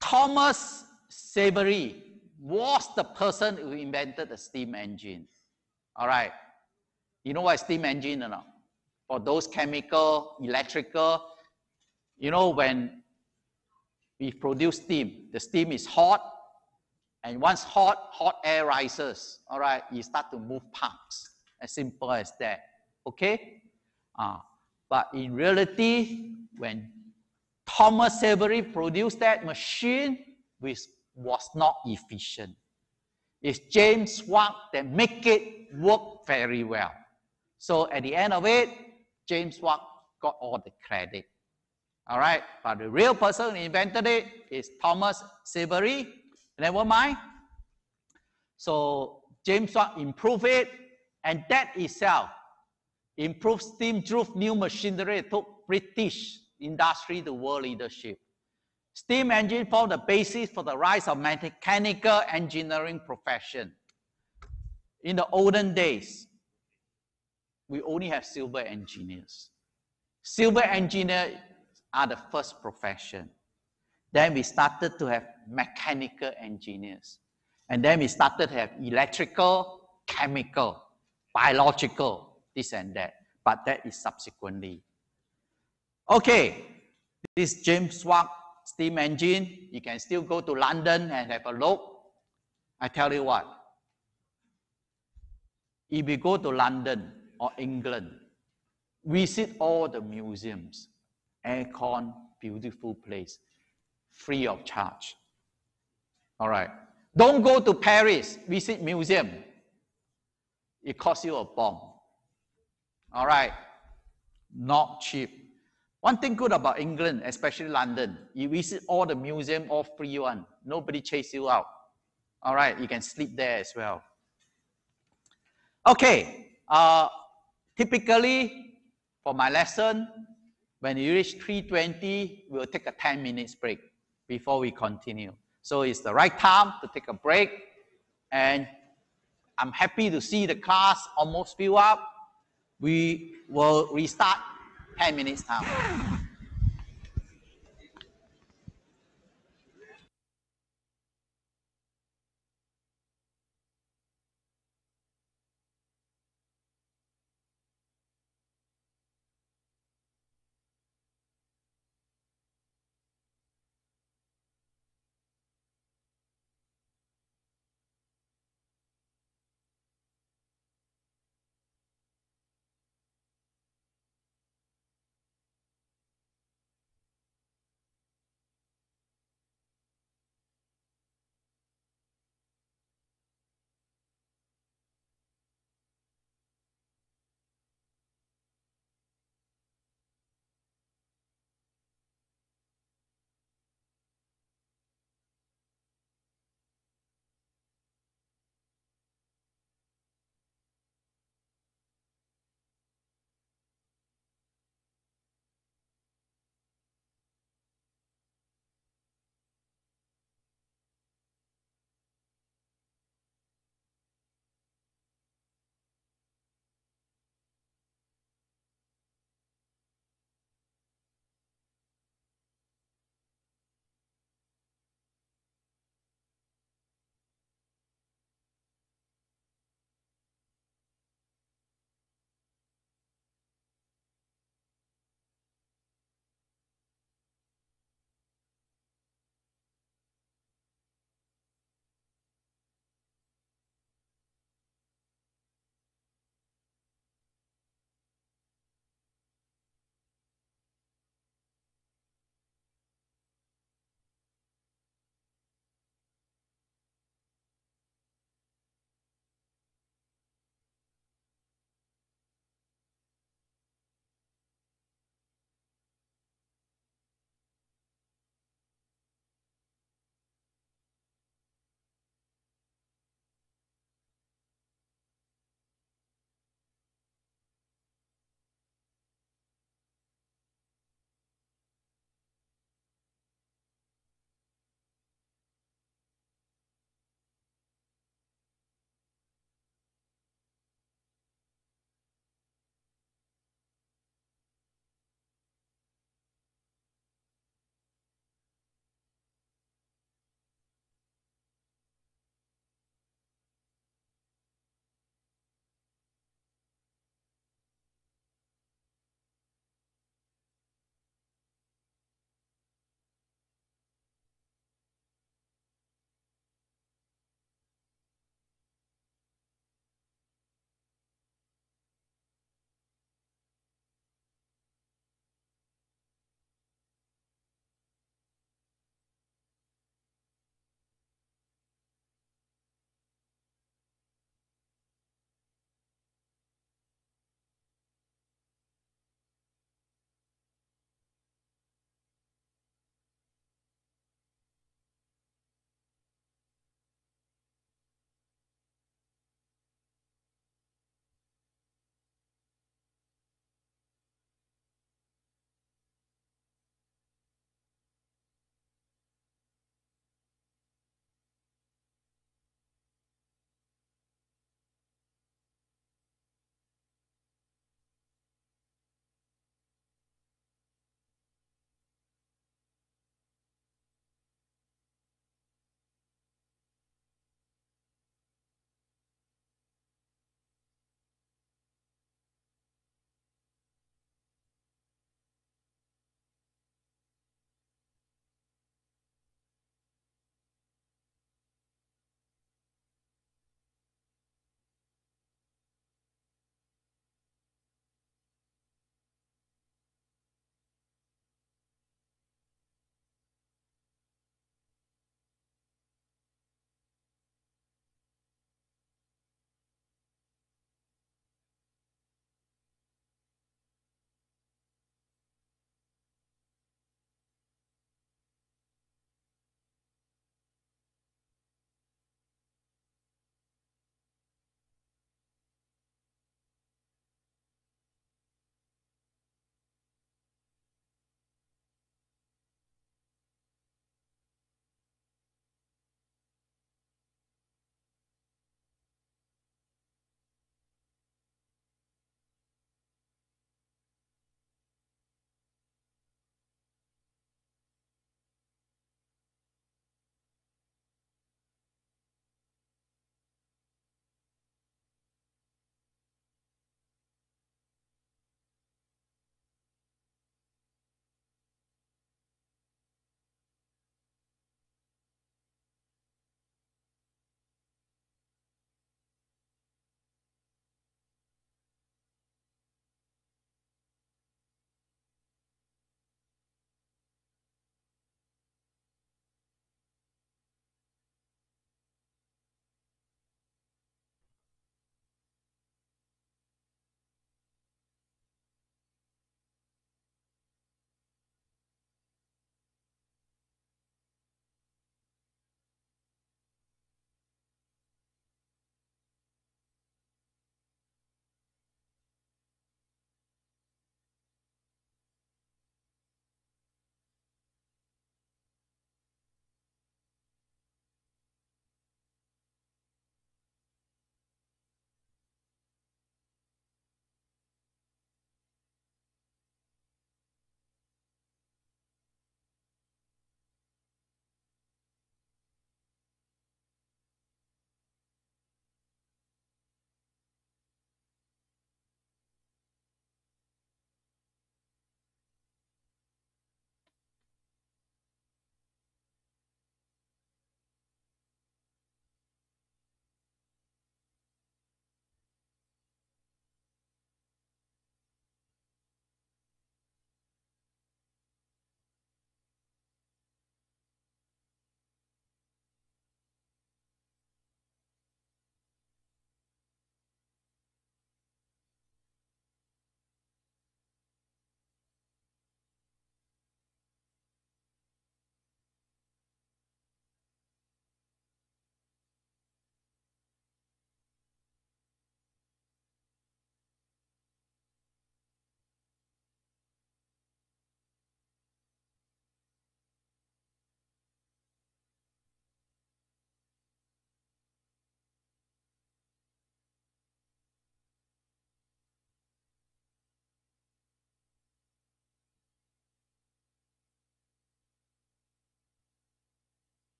Thomas Savery was the person who invented the steam engine. All right. You know what steam engine or not? For those chemical, electrical, you know, when we produce steam, the steam is hot And once hot, hot air rises, all right, you start to move pumps. As simple as that, okay? Uh, but in reality, when Thomas Savery produced that machine, which was not efficient. It's James Watt that make it work very well. So at the end of it, James Watt got all the credit. All right, but the real person who invented it is Thomas Savery. Never mind. So James Watt improved it, and that itself improved steam-driven new machinery that took British industry to world leadership. Steam engine formed the basis for the rise of mechanical engineering profession. In the olden days, we only have silver engineers. Silver engineers are the first profession. Then we started to have mechanical engineers. And then we started to have electrical, chemical, biological, this and that. But that is subsequently. Okay, this James Watt steam engine, you can still go to London and have a look. I tell you what, if you go to London or England, visit all the museums, aircon, beautiful place, free of charge. All right, don't go to Paris, visit museum. It costs you a bomb. All right, not cheap. One thing good about England, especially London, you visit all the museum, all free one. Nobody chase you out. All right, you can sleep there as well. Okay, uh, typically for my lesson, when you reach three twenty, we'll take a ten minutes break before we continue. So it's the right time to take a break, and I'm happy to see the class almost fill up. We will restart ten minutes time.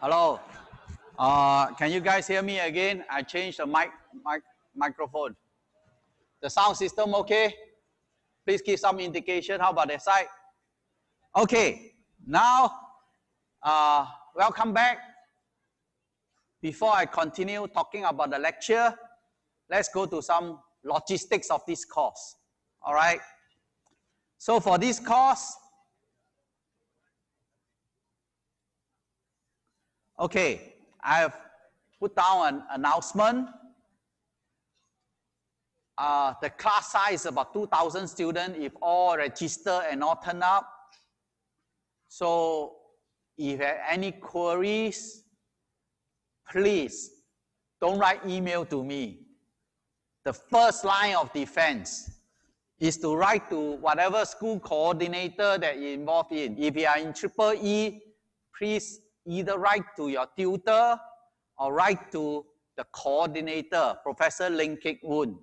Hello. Uh, can you guys hear me again? I changed the mic, mic microphone. The sound system okay? Please give some indication. How about that side? Okay. Now, uh, welcome back. Before I continue talking about the lecture, let's go to some logistics of this course. All right. So for this course, okay, I have put down an announcement. Uh, the class size is about two thousand students if all register and all turn up. So if you have any queries, please don't write email to me. The first line of defense is to write to whatever school coordinator that you're involved in. If you are in Triple E, please either write to your tutor or write to the coordinator, Professor Lin Kek Woon,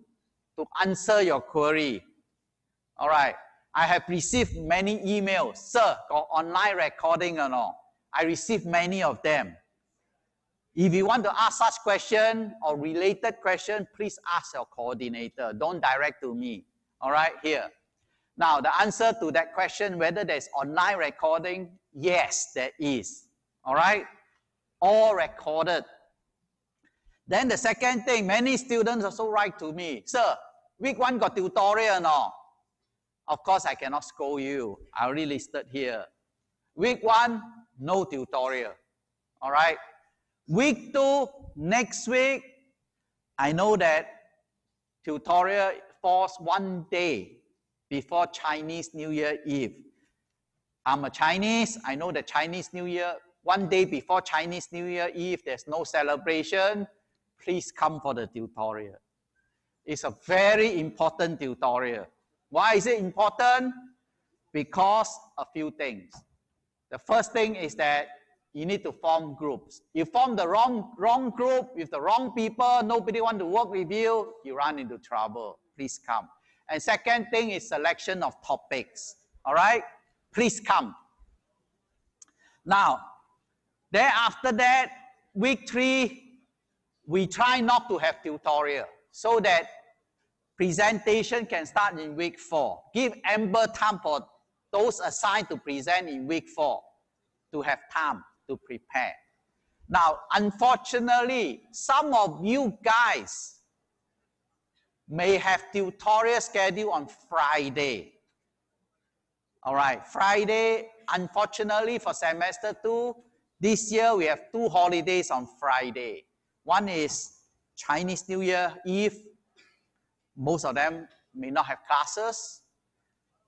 to answer your query. All right. I have received many emails. Sir, got online recording or not? I received many of them. If you want to ask such question or related question, please ask your coordinator. Don't direct to me. All right, here. Now, the answer to that question, whether there's online recording, yes, there is. All right? All recorded. Then the second thing, many students also write to me, sir, week one got tutorial or not? Of course, I cannot scold you. I already listed here. Week one, no tutorial. All right? Week two, next week, I know that tutorial falls one day before Chinese New Year Eve. I'm a Chinese. I know that Chinese New Year, one day before Chinese New Year Eve, there's no celebration. Please come for the tutorial. It's a very important tutorial. Why is it important? Because a few things. The first thing is that you need to form groups. You form the wrong, wrong group with the wrong people, nobody wants to work with you, you run into trouble. Please come. And second thing is selection of topics. All right? Please come. Now, thereafter that, week three, we try not to have tutorial so that presentation can start in week four. Give ample time for those assigned to present in week four to have time to prepare. Now, unfortunately, some of you guys may have tutorial schedule on Friday. All right, Friday, unfortunately for semester two, this year we have two holidays on Friday. One is Chinese New Year Eve. Most of them may not have classes.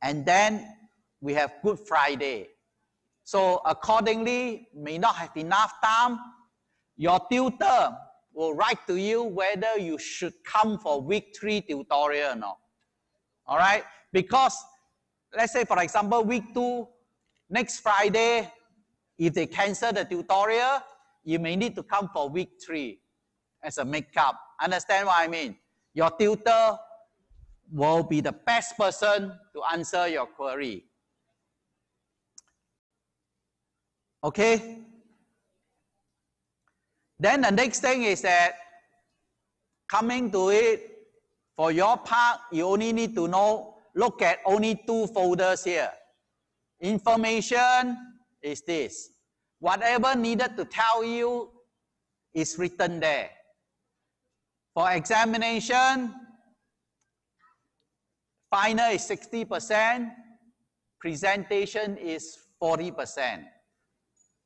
And then we have Good Friday. So accordingly, may not have enough time. Your tutor will write to you whether you should come for week three tutorial or not. All right? Because, let's say, for example, week two, next Friday, if they cancel the tutorial, you may need to come for week three as a makeup. Understand what I mean? Your tutor will be the best person to answer your query. Okay? Then the next thing is that, coming to it, for your part, you only need to know, look at only two folders here. Information is this. Whatever needed to tell you is written there. For examination, final is sixty percent, presentation is forty percent.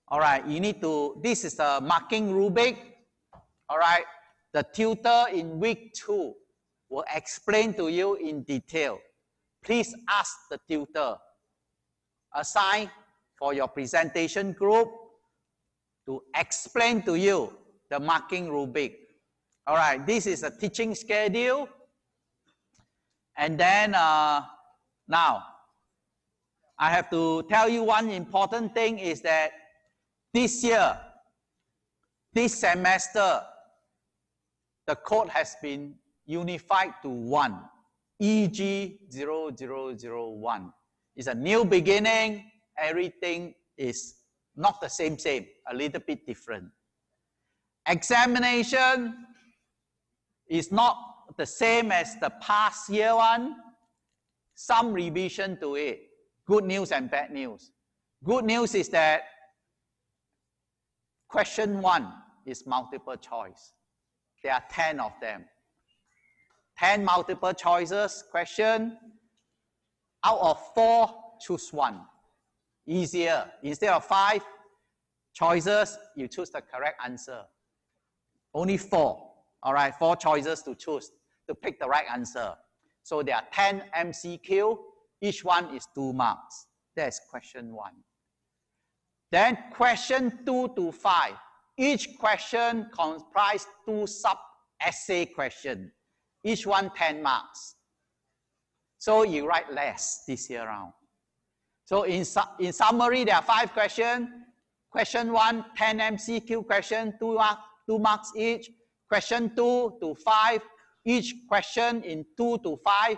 All right, you need to, this is a marking rubric. All right, the tutor in week two will explain to you in detail. Please ask the tutor assigned for your presentation group to explain to you the marking rubric. All right, this is a teaching schedule. And then uh, now, I have to tell you one important thing is that this year, this semester, the code has been unified to one, E G zero zero zero one. It's a new beginning. Everything is not the same, same, a little bit different. Examination is not the same as the past year one. Some revision to it. Good news and bad news. Good news is that question one is multiple choice. There are ten of them. ten multiple choices question. Out of four, choose one. Easier. Instead of five choices, you choose the correct answer. Only four. All right, four choices to choose to pick the right answer. So there are ten M C Q. Each one is two marks. That's question one. Then question two to five. Each question comprises two sub-essay questions. Each one ten marks. So you write less this year round. So in, su in summary, there are five questions. Question one, ten M C Q questions, two, mark, two marks each. Question two to five, each question in two to five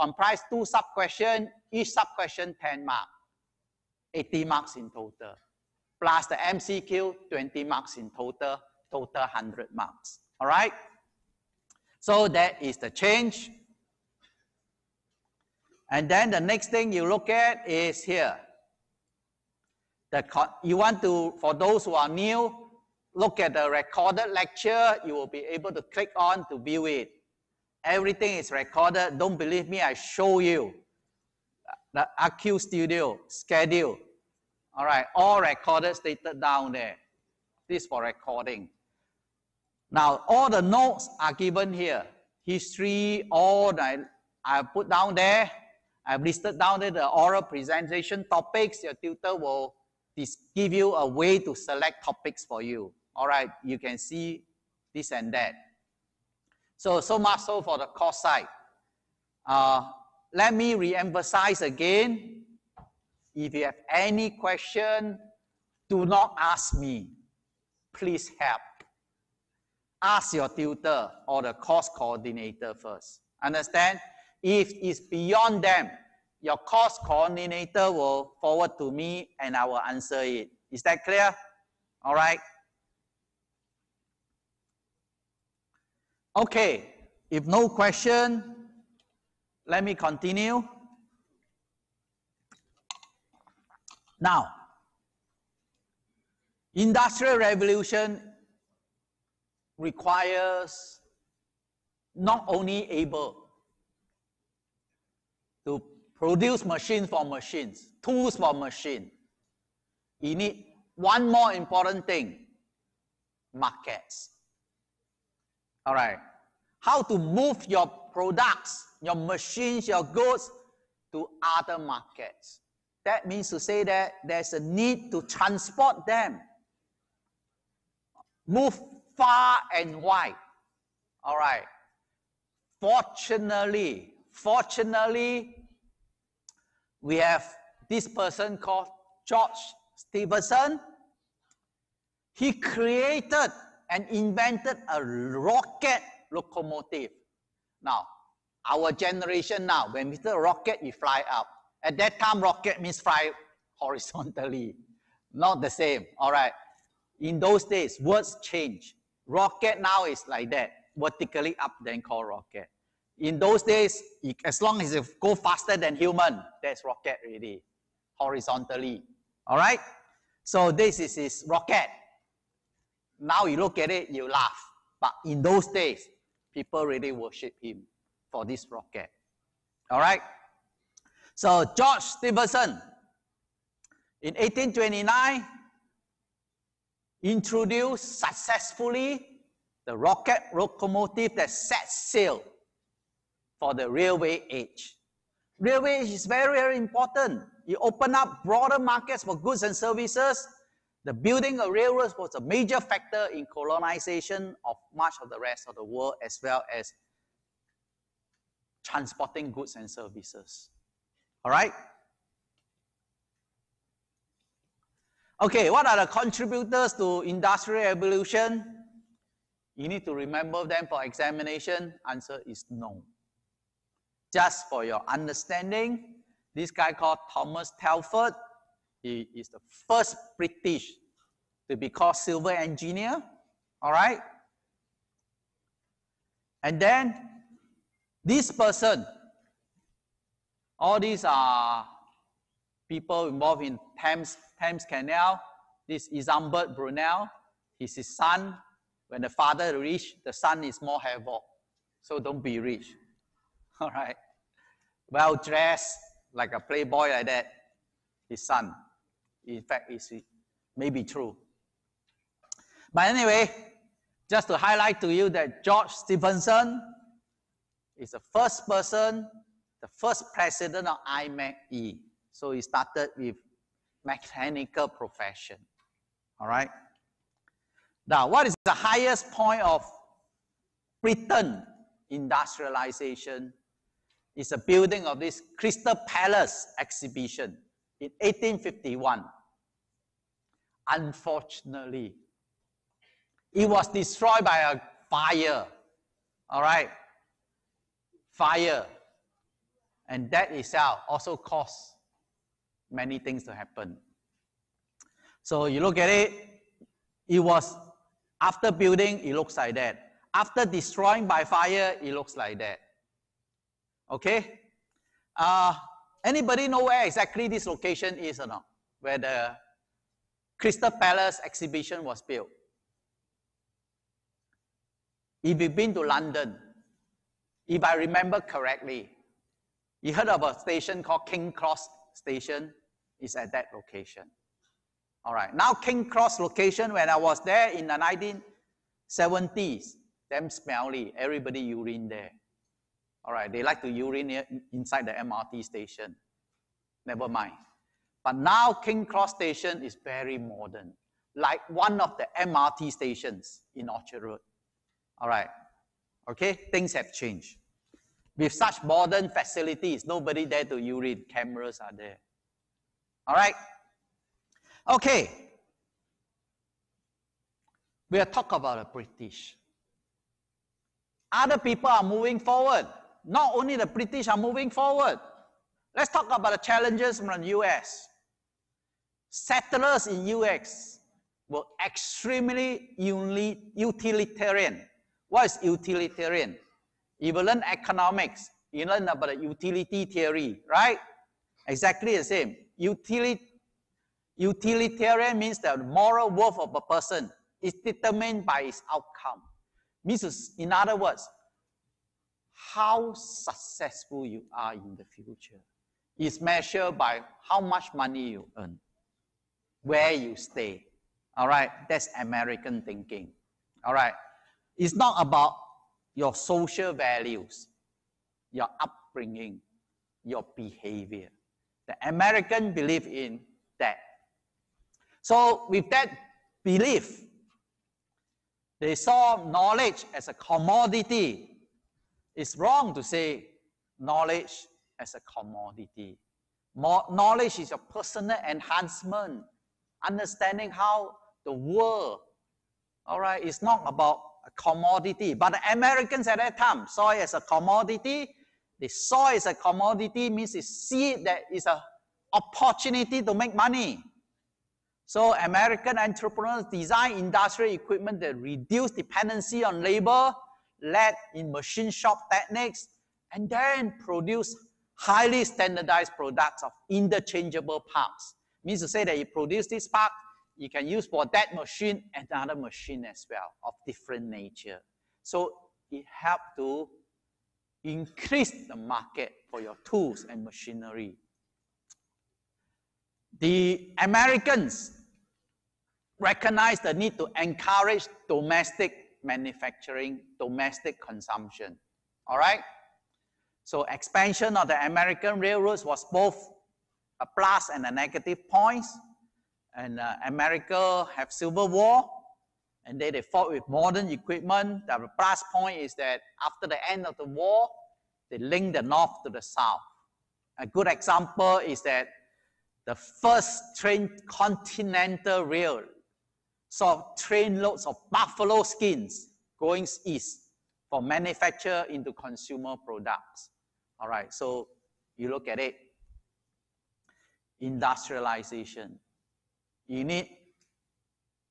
comprise two sub-questions, each sub-question ten marks, eighty marks in total. Plus the M C Q, twenty marks in total, total one hundred marks. All right? So that is the change. And then the next thing you look at is here. The you want to, for those who are new, look at the recorded lecture. You will be able to click on to view it. Everything is recorded. Don't believe me, I show you. The R Q Studio schedule. All right, all recorded stated down there. This for recording. Now, all the notes are given here. History, all that I put down there. I've listed down there the oral presentation topics. Your tutor will give you a way to select topics for you. All right, you can see this and that. So, so much so for the course side. Uh, let me re-emphasize again. If you have any question, do not ask me. Please help. Ask your tutor or the course coordinator first. Understand? If it's beyond them, your course coordinator will forward to me and I will answer it. Is that clear? All right. Okay, if no question, let me continue. Now, Industrial Revolution requires not only able to produce machines for machines, tools for machines. You need one more important thing, markets. All right. How to move your products, your machines, your goods to other markets. That means to say that there's a need to transport them. Move far and wide. All right. Fortunately, Fortunately, we have this person called George Stephenson. He created and invented a rocket locomotive. Now, our generation now, when we say rocket, you fly up. At that time, rocket means fly horizontally. Not the same, all right. In those days, words change. Rocket now is like that, vertically up, then called rocket. In those days, as long as you go faster than human, that's rocket already, horizontally. All right? So this is his rocket. Now you look at it, you laugh. But in those days, people really worship him for this rocket. All right? So George Stephenson, in eighteen twenty-nine, introduced successfully the rocket locomotive that set sail for the railway age. Railway age is very, very important. You open up broader markets for goods and services. The building of railroads was a major factor in colonization of much of the rest of the world, as well as transporting goods and services. All right? Okay, what are the contributors to Industrial Revolution? You need to remember them for examination. Answer is no. Just for your understanding, this guy called Thomas Telford, He is the first British to be called silver engineer, all right? And then this person, all these are people involved in Thames, Thames Canal. This Isambard Brunel, he's his son. When the father rich, the son is more havoc. So don't be rich, all right? Well dressed, like a playboy like that, his son. In fact, it's maybe true. But anyway, just to highlight to you that George Stephenson is the first person, the first president of IMechE. So he started with mechanical profession, all right? Now, what is the highest point of Britain industrialization? It's a building of this Crystal Palace exhibition in eighteen fifty-one. Unfortunately, it was destroyed by a fire, all right? Fire, and that itself also caused many things to happen. So you look at it, it was, after building, it looks like that. After destroying by fire, it looks like that. Okay? Uh, anybody know where exactly this location is or not? Where the Crystal Palace exhibition was built? If you've been to London, if I remember correctly, you heard of a station called King Cross Station. It's at that location. All right, now King Cross location, when I was there in the nineteen seventies, damn smelly, everybody urine there. All right, they like to urinate inside the M R T station. Never mind. But now King Cross Station is very modern, like one of the M R T stations in Orchard Road. All right, okay, things have changed. With such modern facilities, nobody there to urine, cameras are there. All right. Okay, we'll talk about the British. Other people are moving forward. Not only the British are moving forward. Let's talk about the challenges from the U S. Settlers in U S were extremely utilitarian. What is utilitarian? You will learn economics, you learn about the utility theory, right? Exactly the same. Utility. Utilitarian means the moral worth of a person is determined by its outcome. Means, in other words, how successful you are in the future is measured by how much money you earn, where you stay. All right, that's American thinking. All right, it's not about your social values, your upbringing, your behavior. The American believe in that. So with that belief, they saw knowledge as a commodity. It's wrong to say knowledge as a commodity. More, knowledge is your personal enhancement, understanding how the world, all right, it's not about a commodity. But the Americans at that time saw it as a commodity. They saw it as a commodity, means they see it that it's a opportunity to make money. So American entrepreneurs design industrial equipment that reduce dependency on labor, led in machine shop techniques, and then produce highly standardized products of interchangeable parts. Means to say that you produce this part, you can use for that machine and another machine as well of different nature. So it helped to increase the market for your tools and machinery. The Americans recognized the need to encourage domestic manufacturing, domestic consumption, all right? So expansion of the American railroads was both a plus and a negative point. And uh, America have Civil War, and then they fought with modern equipment. The plus point is that after the end of the war, they linked the North to the South. A good example is that the first train continental rail saw trainloads of buffalo skins going east for manufacture into consumer products. All right, so you look at it. industrialization. You need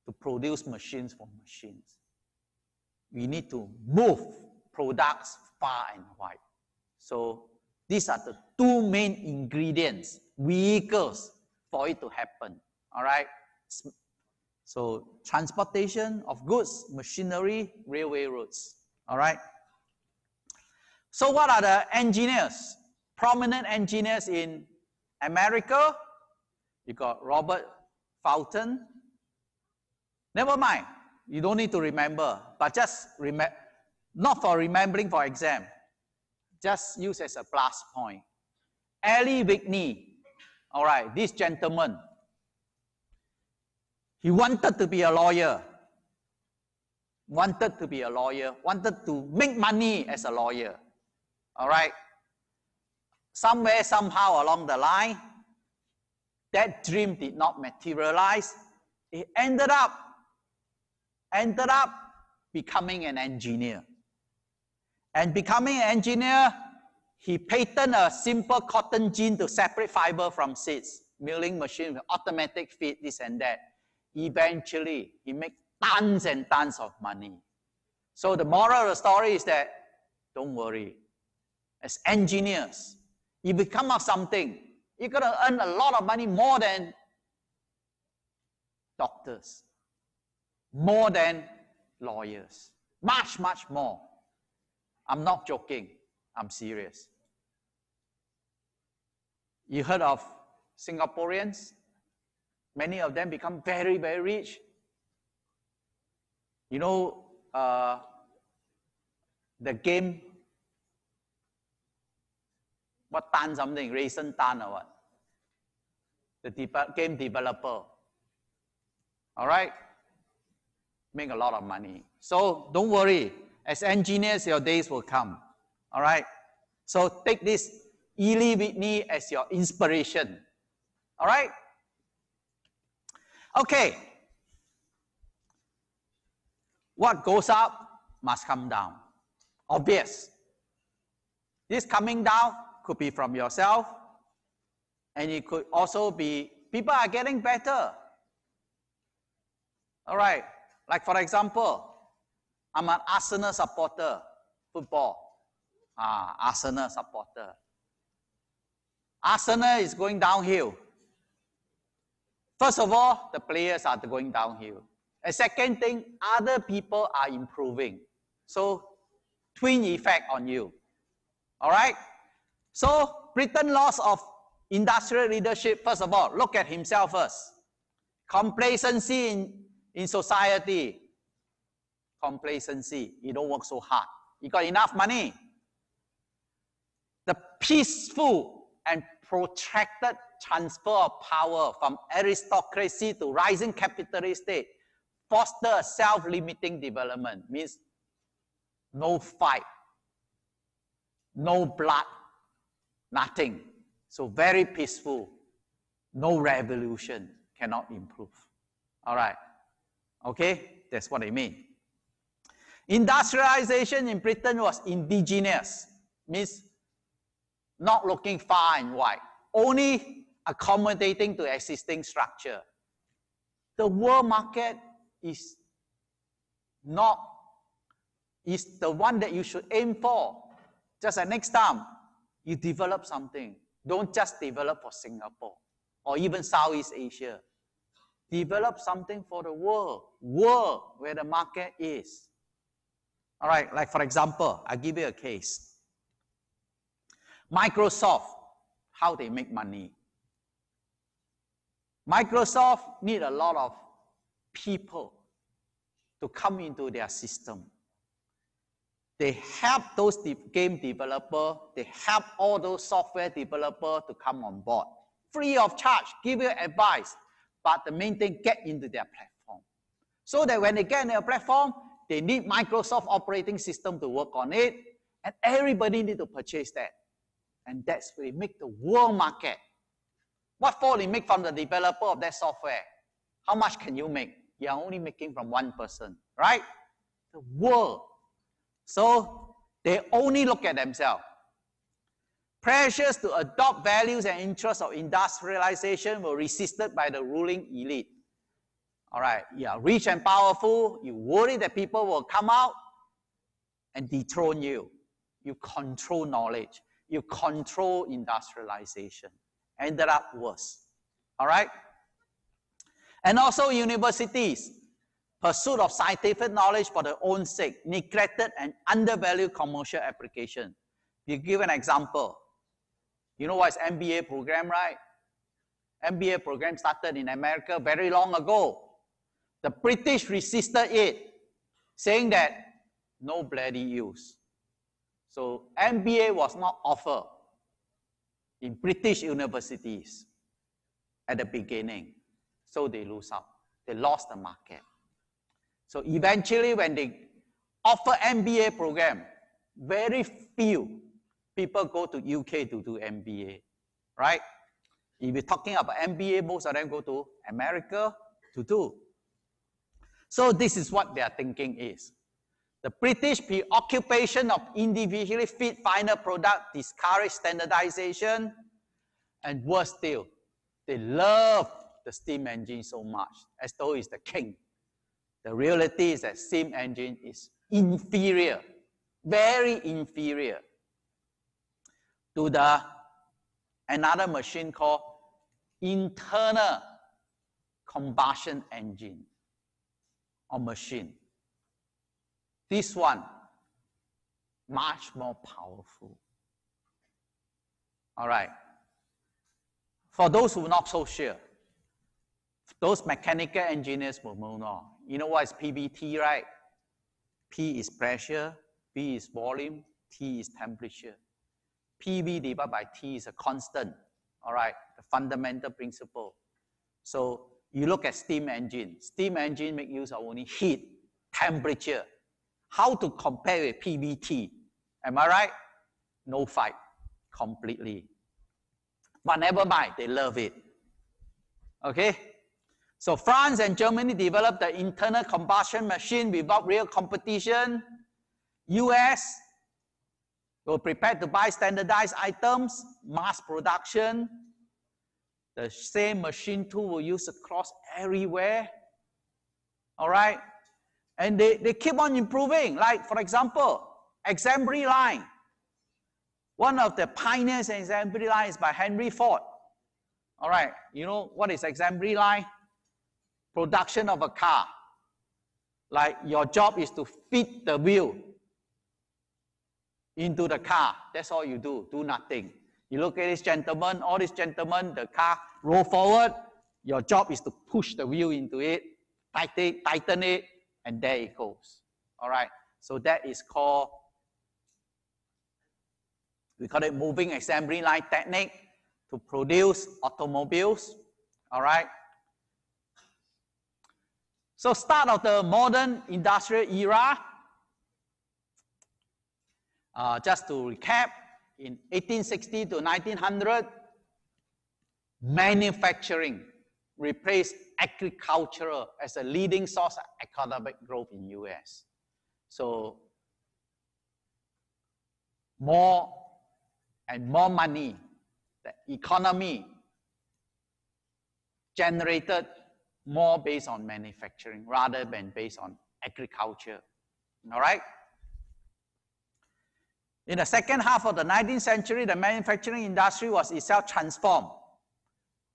to produce machines for machines. We need to move products far and wide. So these are the two main ingredients, vehicles, for it to happen. All right. So transportation of goods, machinery, railway, roads. All right. So what are the engineers? Prominent engineers in America? You got Robert Fulton. Never mind. You don't need to remember, but just remember, not for remembering for exam. Just use as a plus point. Eli Whitney. All right, this gentleman. He wanted to be a lawyer. Wanted to be a lawyer. Wanted to make money as a lawyer. All right. Somewhere, somehow along the line, that dream did not materialize. It ended up, ended up becoming an engineer. And becoming an engineer, he patented a simple cotton gin to separate fiber from seeds, milling machine with automatic feed, this and that. Eventually, he made tons and tons of money. So the moral of the story is that, don't worry. As engineers, you become of something, you're going to earn a lot of money, more than doctors, more than lawyers, much, much more. I'm not joking. I'm serious. You heard of Singaporeans? Many of them become very, very rich. You know, uh, the game, what Tan something, Rayson Tan or what? The de game developer. All right? Make a lot of money. So don't worry. As engineers, your days will come. All right? So take this Eli Whitney as your inspiration. All right? Okay. What goes up must come down. Obvious. This coming down could be from yourself, and it could also be people are getting better. All right? Like, for example, I'm an Arsenal supporter, football. Ah, Arsenal supporter. Arsenal is going downhill. First of all, the players are going downhill. A second thing, other people are improving. So, twin effect on you. All right? So, Britain's loss of industrial leadership, first of all, look at himself first. Complacency in, in society. Complacency, you don't work so hard. You got enough money. The peaceful and protracted transfer of power from aristocracy to rising capitalist state foster a self-limiting development. Means no fight, no blood, nothing. So very peaceful. No revolution, cannot improve. All right. Okay, that's what I mean. Industrialization in Britain was indigenous, means not looking far and wide, only accommodating to existing structure. The world market is not, is the one that you should aim for. Just like next time you develop something, don't just develop for Singapore or even Southeast Asia. Develop something for the world, world where the market is. All right, like for example, I'll give you a case. Microsoft, how they make money. Microsoft need a lot of people to come into their system. They help those de game developers, they help all those software developers to come on board. Free of charge, give you advice, but the main thing, get into their platform. So that when they get into their platform, they need Microsoft operating system to work on it, and everybody need to purchase that. And that's where they make the world market. What for they make from the developer of that software? How much can you make? You're only making from one person, right? The world. So they only look at themselves. Pressures to adopt values and interests of industrialization were resisted by the ruling elite. All right, yeah, rich and powerful, you worry that people will come out and dethrone you. You control knowledge. You control industrialization. Ended up worse. All right? And also universities. Pursuit of scientific knowledge for their own sake neglected and undervalued commercial application. You give an example. You know what's M B A program, right? M B A program started in America very long ago. The British resisted it, saying that no bloody use. So M B A was not offered in British universities at the beginning. So they lose out. They lost the market. So eventually when they offer M B A program, very few people go to U K to do M B A, right? If you're talking about M B A, most of them go to America to do. So this is what their thinking is. The British preoccupation of individually fit final product discouraged standardization, and worse still, they love the steam engine so much as though it's the king. The reality is that steam engine is inferior, very inferior to the another machine called internal combustion engine or machine. This one, much more powerful. All right. For those who are not so sure, those mechanical engineers will move on. You know what is P V T, right? P is pressure, V is volume, T is temperature. P V divided by T is a constant, all right, the fundamental principle. So you look at steam engine. Steam engine make use of only heat, temperature. How to compare with P V T? Am I right? No fight, completely. But never mind, they love it. Okay? So France and Germany developed the internal combustion machine without real competition. U S were prepared to buy standardized items, mass production. The same machine tool will use across everywhere. All right? And they, they keep on improving. Like, for example, assembly line. One of the pioneers in assembly line is by Henry Ford. All right, you know what is assembly line? Production of a car. Like your job is to fit the wheel into the car. That's all you do, do nothing. You look at this gentleman, all these gentlemen, the car roll forward. Your job is to push the wheel into it, tighten, tighten it, and there it goes. All right, so that is called, we call it moving assembly line technique to produce automobiles. All right. So start of the modern industrial era. Uh, just to recap, in eighteen sixty to nineteen hundred, manufacturing replaced agriculture as a leading source of economic growth in U S. So more and more money, the economy generated more based on manufacturing rather than based on agriculture. All right? In the second half of the nineteenth century, the manufacturing industry was itself transformed.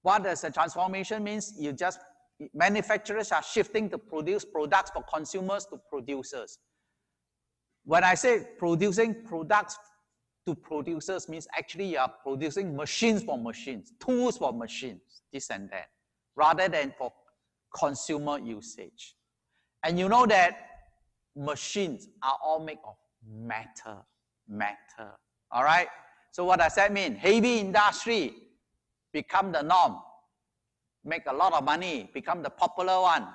What does the transformation means? You just, manufacturers are shifting to produce products for consumers to producers. When I say producing products to producers means actually you are producing machines for machines, tools for machines, this and that, rather than for consumer usage. And you know that machines are all made of metal. Matter. All right? So what does that mean? Heavy industry become the norm. Make a lot of money, become the popular one.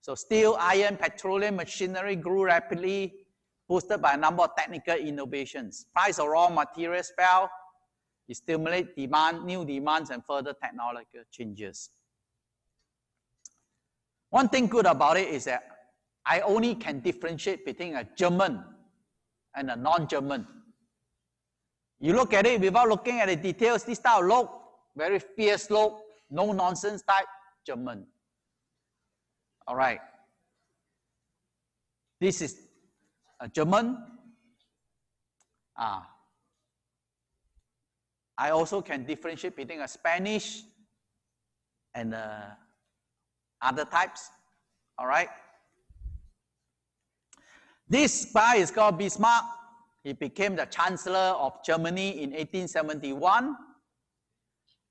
So steel, iron, petroleum, machinery grew rapidly, boosted by a number of technical innovations. Price of raw materials fell. It stimulates demand, new demands and further technological changes. One thing good about it is that I only can differentiate between a German and a non-German. You look at it without looking at the details. This type of look, very fierce look, no nonsense type, German. All right. This is a German. Ah. I also can differentiate between a Spanish and uh, other types. All right. This guy is called Bismarck. He became the Chancellor of Germany in eighteen seventy-one.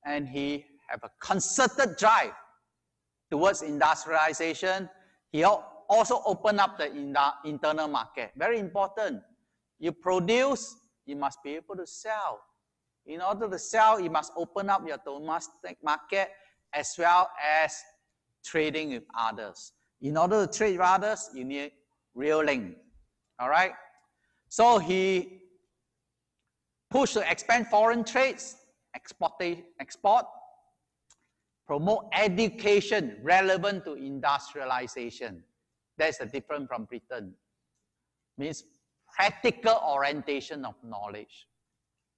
And he had a concerted drive towards industrialization. He also opened up the internal market. Very important. You produce, you must be able to sell. In order to sell, you must open up your domestic market as well as trading with others. In order to trade with others, you need real link. All right? So he pushed to expand foreign trades, export, export, promote education relevant to industrialization. That's the difference from Britain. Means practical orientation of knowledge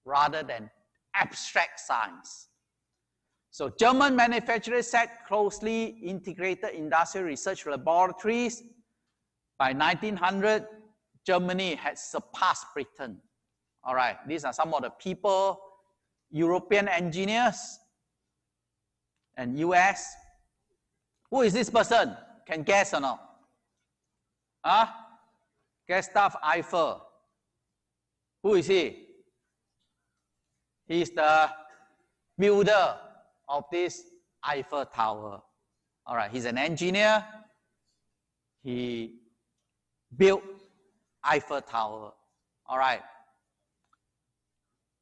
rather than abstract science. So German manufacturers set closely integrated industrial research laboratories. By nineteen hundred, Germany had surpassed Britain. All right, these are some of the people, European engineers and U S. Who is this person? Can guess or not? Huh? Gustav Eiffel. Who is he? He is the builder of this Eiffel Tower. All right, he's an engineer. He built Eiffel Tower. All right.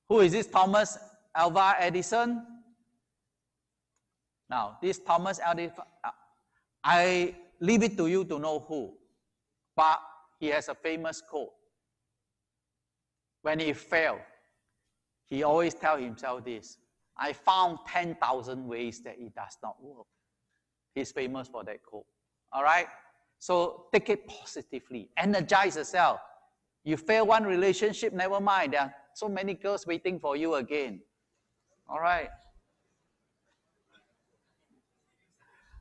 Who is this Thomas Alva Edison? Now, this Thomas Alva, I leave it to you to know who, but he has a famous quote. When he failed, he always tells himself this: I found ten thousand ways that it does not work. He's famous for that quote. All right? So take it positively. Energize yourself. You fail one relationship, never mind. There are so many girls waiting for you again. All right?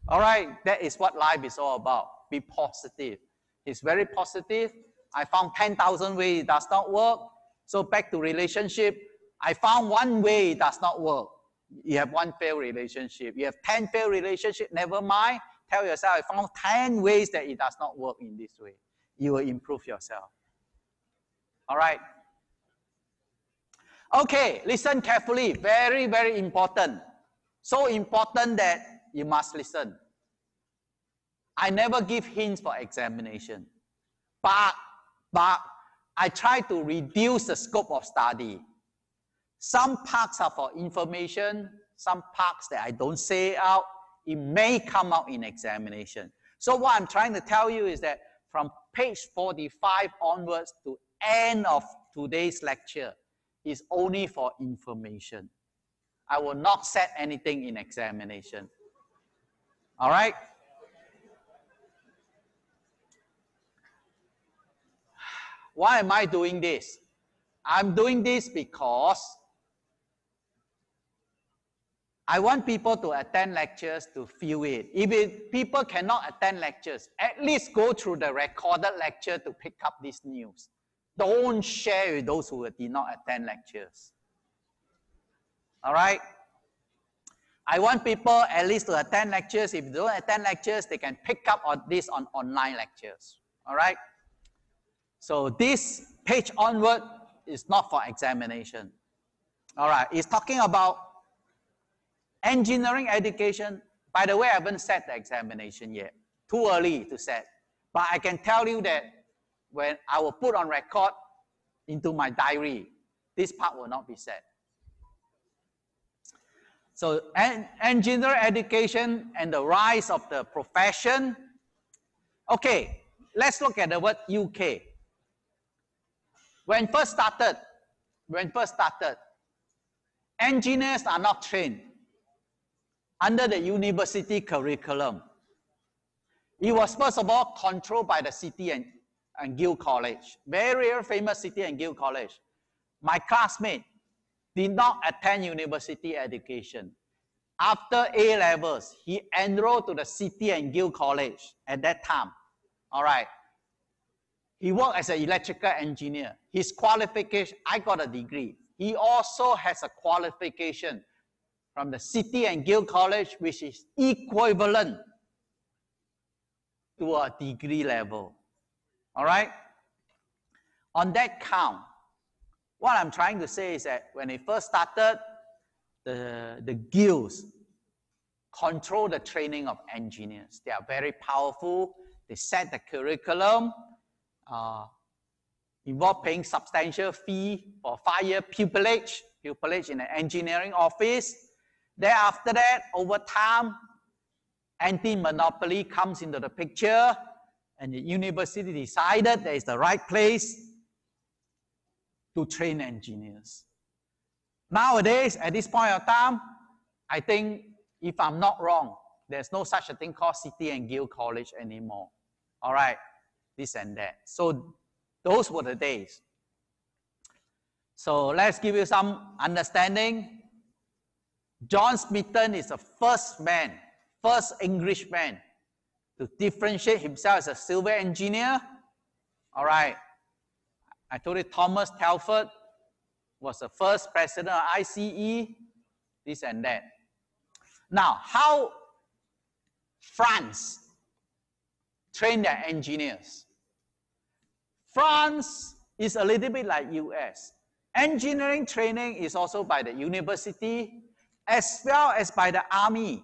All right, that is what life is all about. Be positive. It's very positive. I found ten thousand ways it does not work. So back to relationship. I found one way it does not work. You have one failed relationship. You have ten failed relationships, never mind. Tell yourself, I found ten ways that it does not work in this way. You will improve yourself. All right. Okay, listen carefully. Very, very important. So important that you must listen. I never give hints for examination. But, but I try to reduce the scope of study. Some parts are for information. Some parts that I don't say out. It may come out in examination. So what I'm trying to tell you is that from page forty-five onwards to end of today's lecture is only for information. I will not set anything in examination. All right? Why am I doing this? I'm doing this because I want people to attend lectures to feel it. If it, people cannot attend lectures, at least go through the recorded lecture to pick up this news. Don't share with those who did not attend lectures. All right? I want people at least to attend lectures. If they don't attend lectures, they can pick up on this on online lectures. All right? So this page onward is not for examination. All right, it's talking about engineering education. By the way, I haven't set the examination yet. Too early to set. But I can tell you that when I will put on record into my diary, this part will not be set. So en engineering education and the rise of the profession. Okay, let's look at the word U K. When first started, when first started, engineers are not trained under the university curriculum. It was first of all controlled by the City and, and Guild College. Very, very famous City and Guild College. My classmate, did not attend university education. After A levels, he enrolled to the City and Guild College at that time. All right. He worked as an electrical engineer. His qualification, I got a degree. He also has a qualification from the City and Guild College, which is equivalent to a degree level. All right? On that count, what I'm trying to say is that when it first started, the, the guilds control the training of engineers. They are very powerful. They set the curriculum, uh, involve paying substantial fee for five-year pupillage, pupillage in an engineering office. Thereafter that, over time, anti-monopoly comes into the picture, and the university decided that is the right place to train engineers. Nowadays, at this point of time, I think, if I'm not wrong, there's no such a thing called City and Guild College anymore. All right, this and that. So those were the days. So let's give you some understanding. John Smithton is the first man, first Englishman to differentiate himself as a civil engineer. All right. I told you Thomas Telford was the first president of I C E, this and that. Now, how France trained their engineers. France is a little bit like U S. Engineering training is also by the university as well as by the army,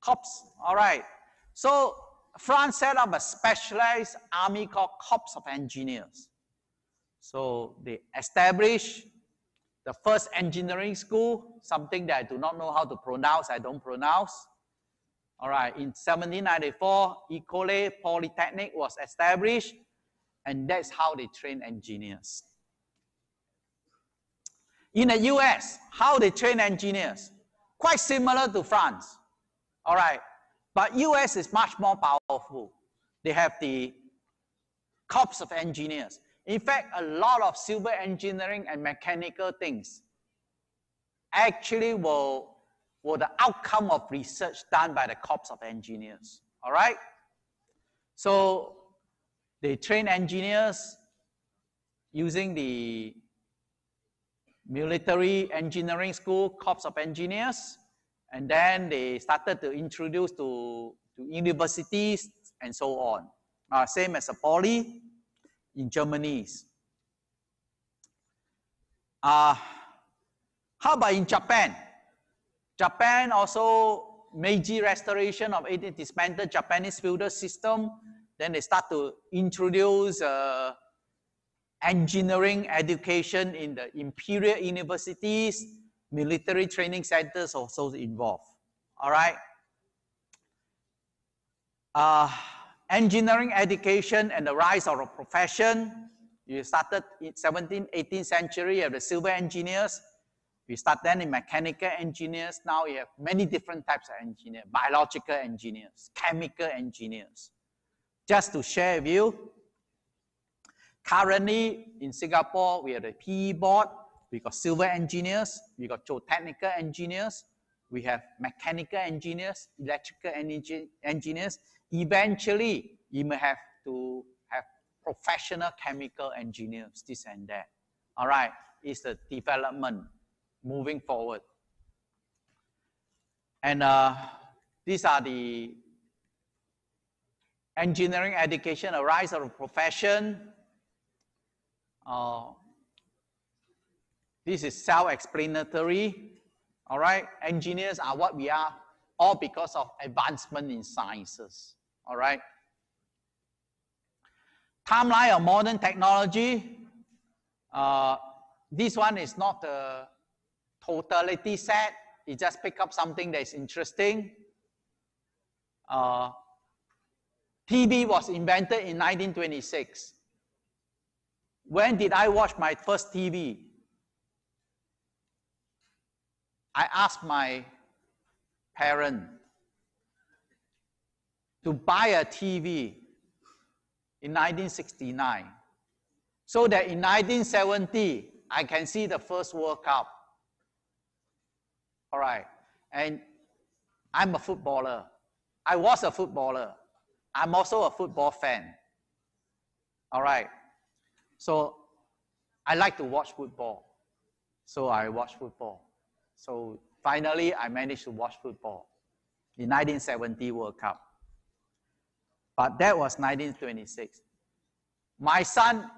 corps, all right. So France set up a specialized army called Corps of Engineers. So they established the first engineering school, something that I do not know how to pronounce, I don't pronounce. All right, in seventeen ninety-four, École Polytechnique was established, and that's how they train engineers. In the U S, how they train engineers, quite similar to France, all right. But U S is much more powerful. They have the Corps of Engineers. In fact, a lot of civil engineering and mechanical things actually were, were the outcome of research done by the Corps of Engineers, all right? So they train engineers using the military engineering school, Corps of Engineers. And then they started to introduce to, to universities and so on. Uh, same as a poly in Germany. Uh, how about in Japan? Japan also, Meiji Restoration of eighteen dismantled Japanese feudal system. Then they start to introduce uh, engineering education in the imperial universities. Military training centers also involved, all right? Uh, engineering education and the rise of a profession. You started in seventeenth, eighteenth century, you have the civil engineers. We start then in mechanical engineers. Now you have many different types of engineers, biological engineers, chemical engineers. Just to share with you, currently in Singapore, we have the P E board. We got civil engineers, we got geotechnical engineers, we have mechanical engineers, electrical energy engineers. Eventually, you may have to have professional chemical engineers, this and that. All right, it's the development moving forward. And uh, these are the engineering education, a rise of a profession. Uh, This is self-explanatory, all right? Engineers are what we are, all because of advancement in sciences, all right? Timeline of modern technology. Uh, this one is not the totality set. It just pick up something that is interesting. Uh, T V was invented in nineteen twenty-six. When did I watch my first T V? I asked my parent to buy a T V in nineteen sixty-nine so that in nineteen seventy, I can see the first World Cup. All right. And I'm a footballer. I was a footballer. I'm also a football fan. All right. So I like to watch football. So I watch football. So finally, I managed to watch football in nineteen seventy World Cup. But that was nineteen twenty-six. My son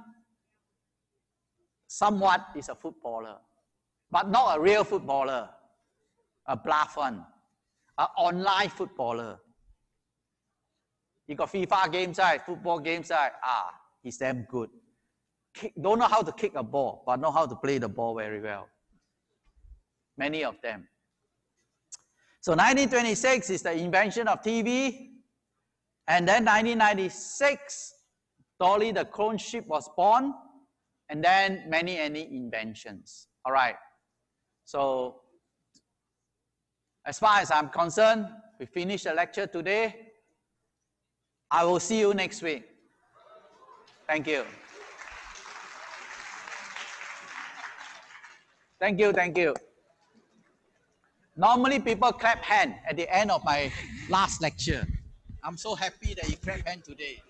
somewhat is a footballer, but not a real footballer, a bluff one, an online footballer. You got FIFA games, right? Football games, right? Ah, he's damn good. Kick, don't know how to kick a ball, but know how to play the ball very well. Many of them. So nineteen twenty-six is the invention of T V. And then nineteen ninety-six, Dolly the clone ship was born. And then many, many inventions. All right. So as far as I'm concerned, we finished the lecture today. I will see you next week. Thank you. Thank you, thank you. Normally people clap hand at the end of my last lecture. I'm so happy that you clap hand today.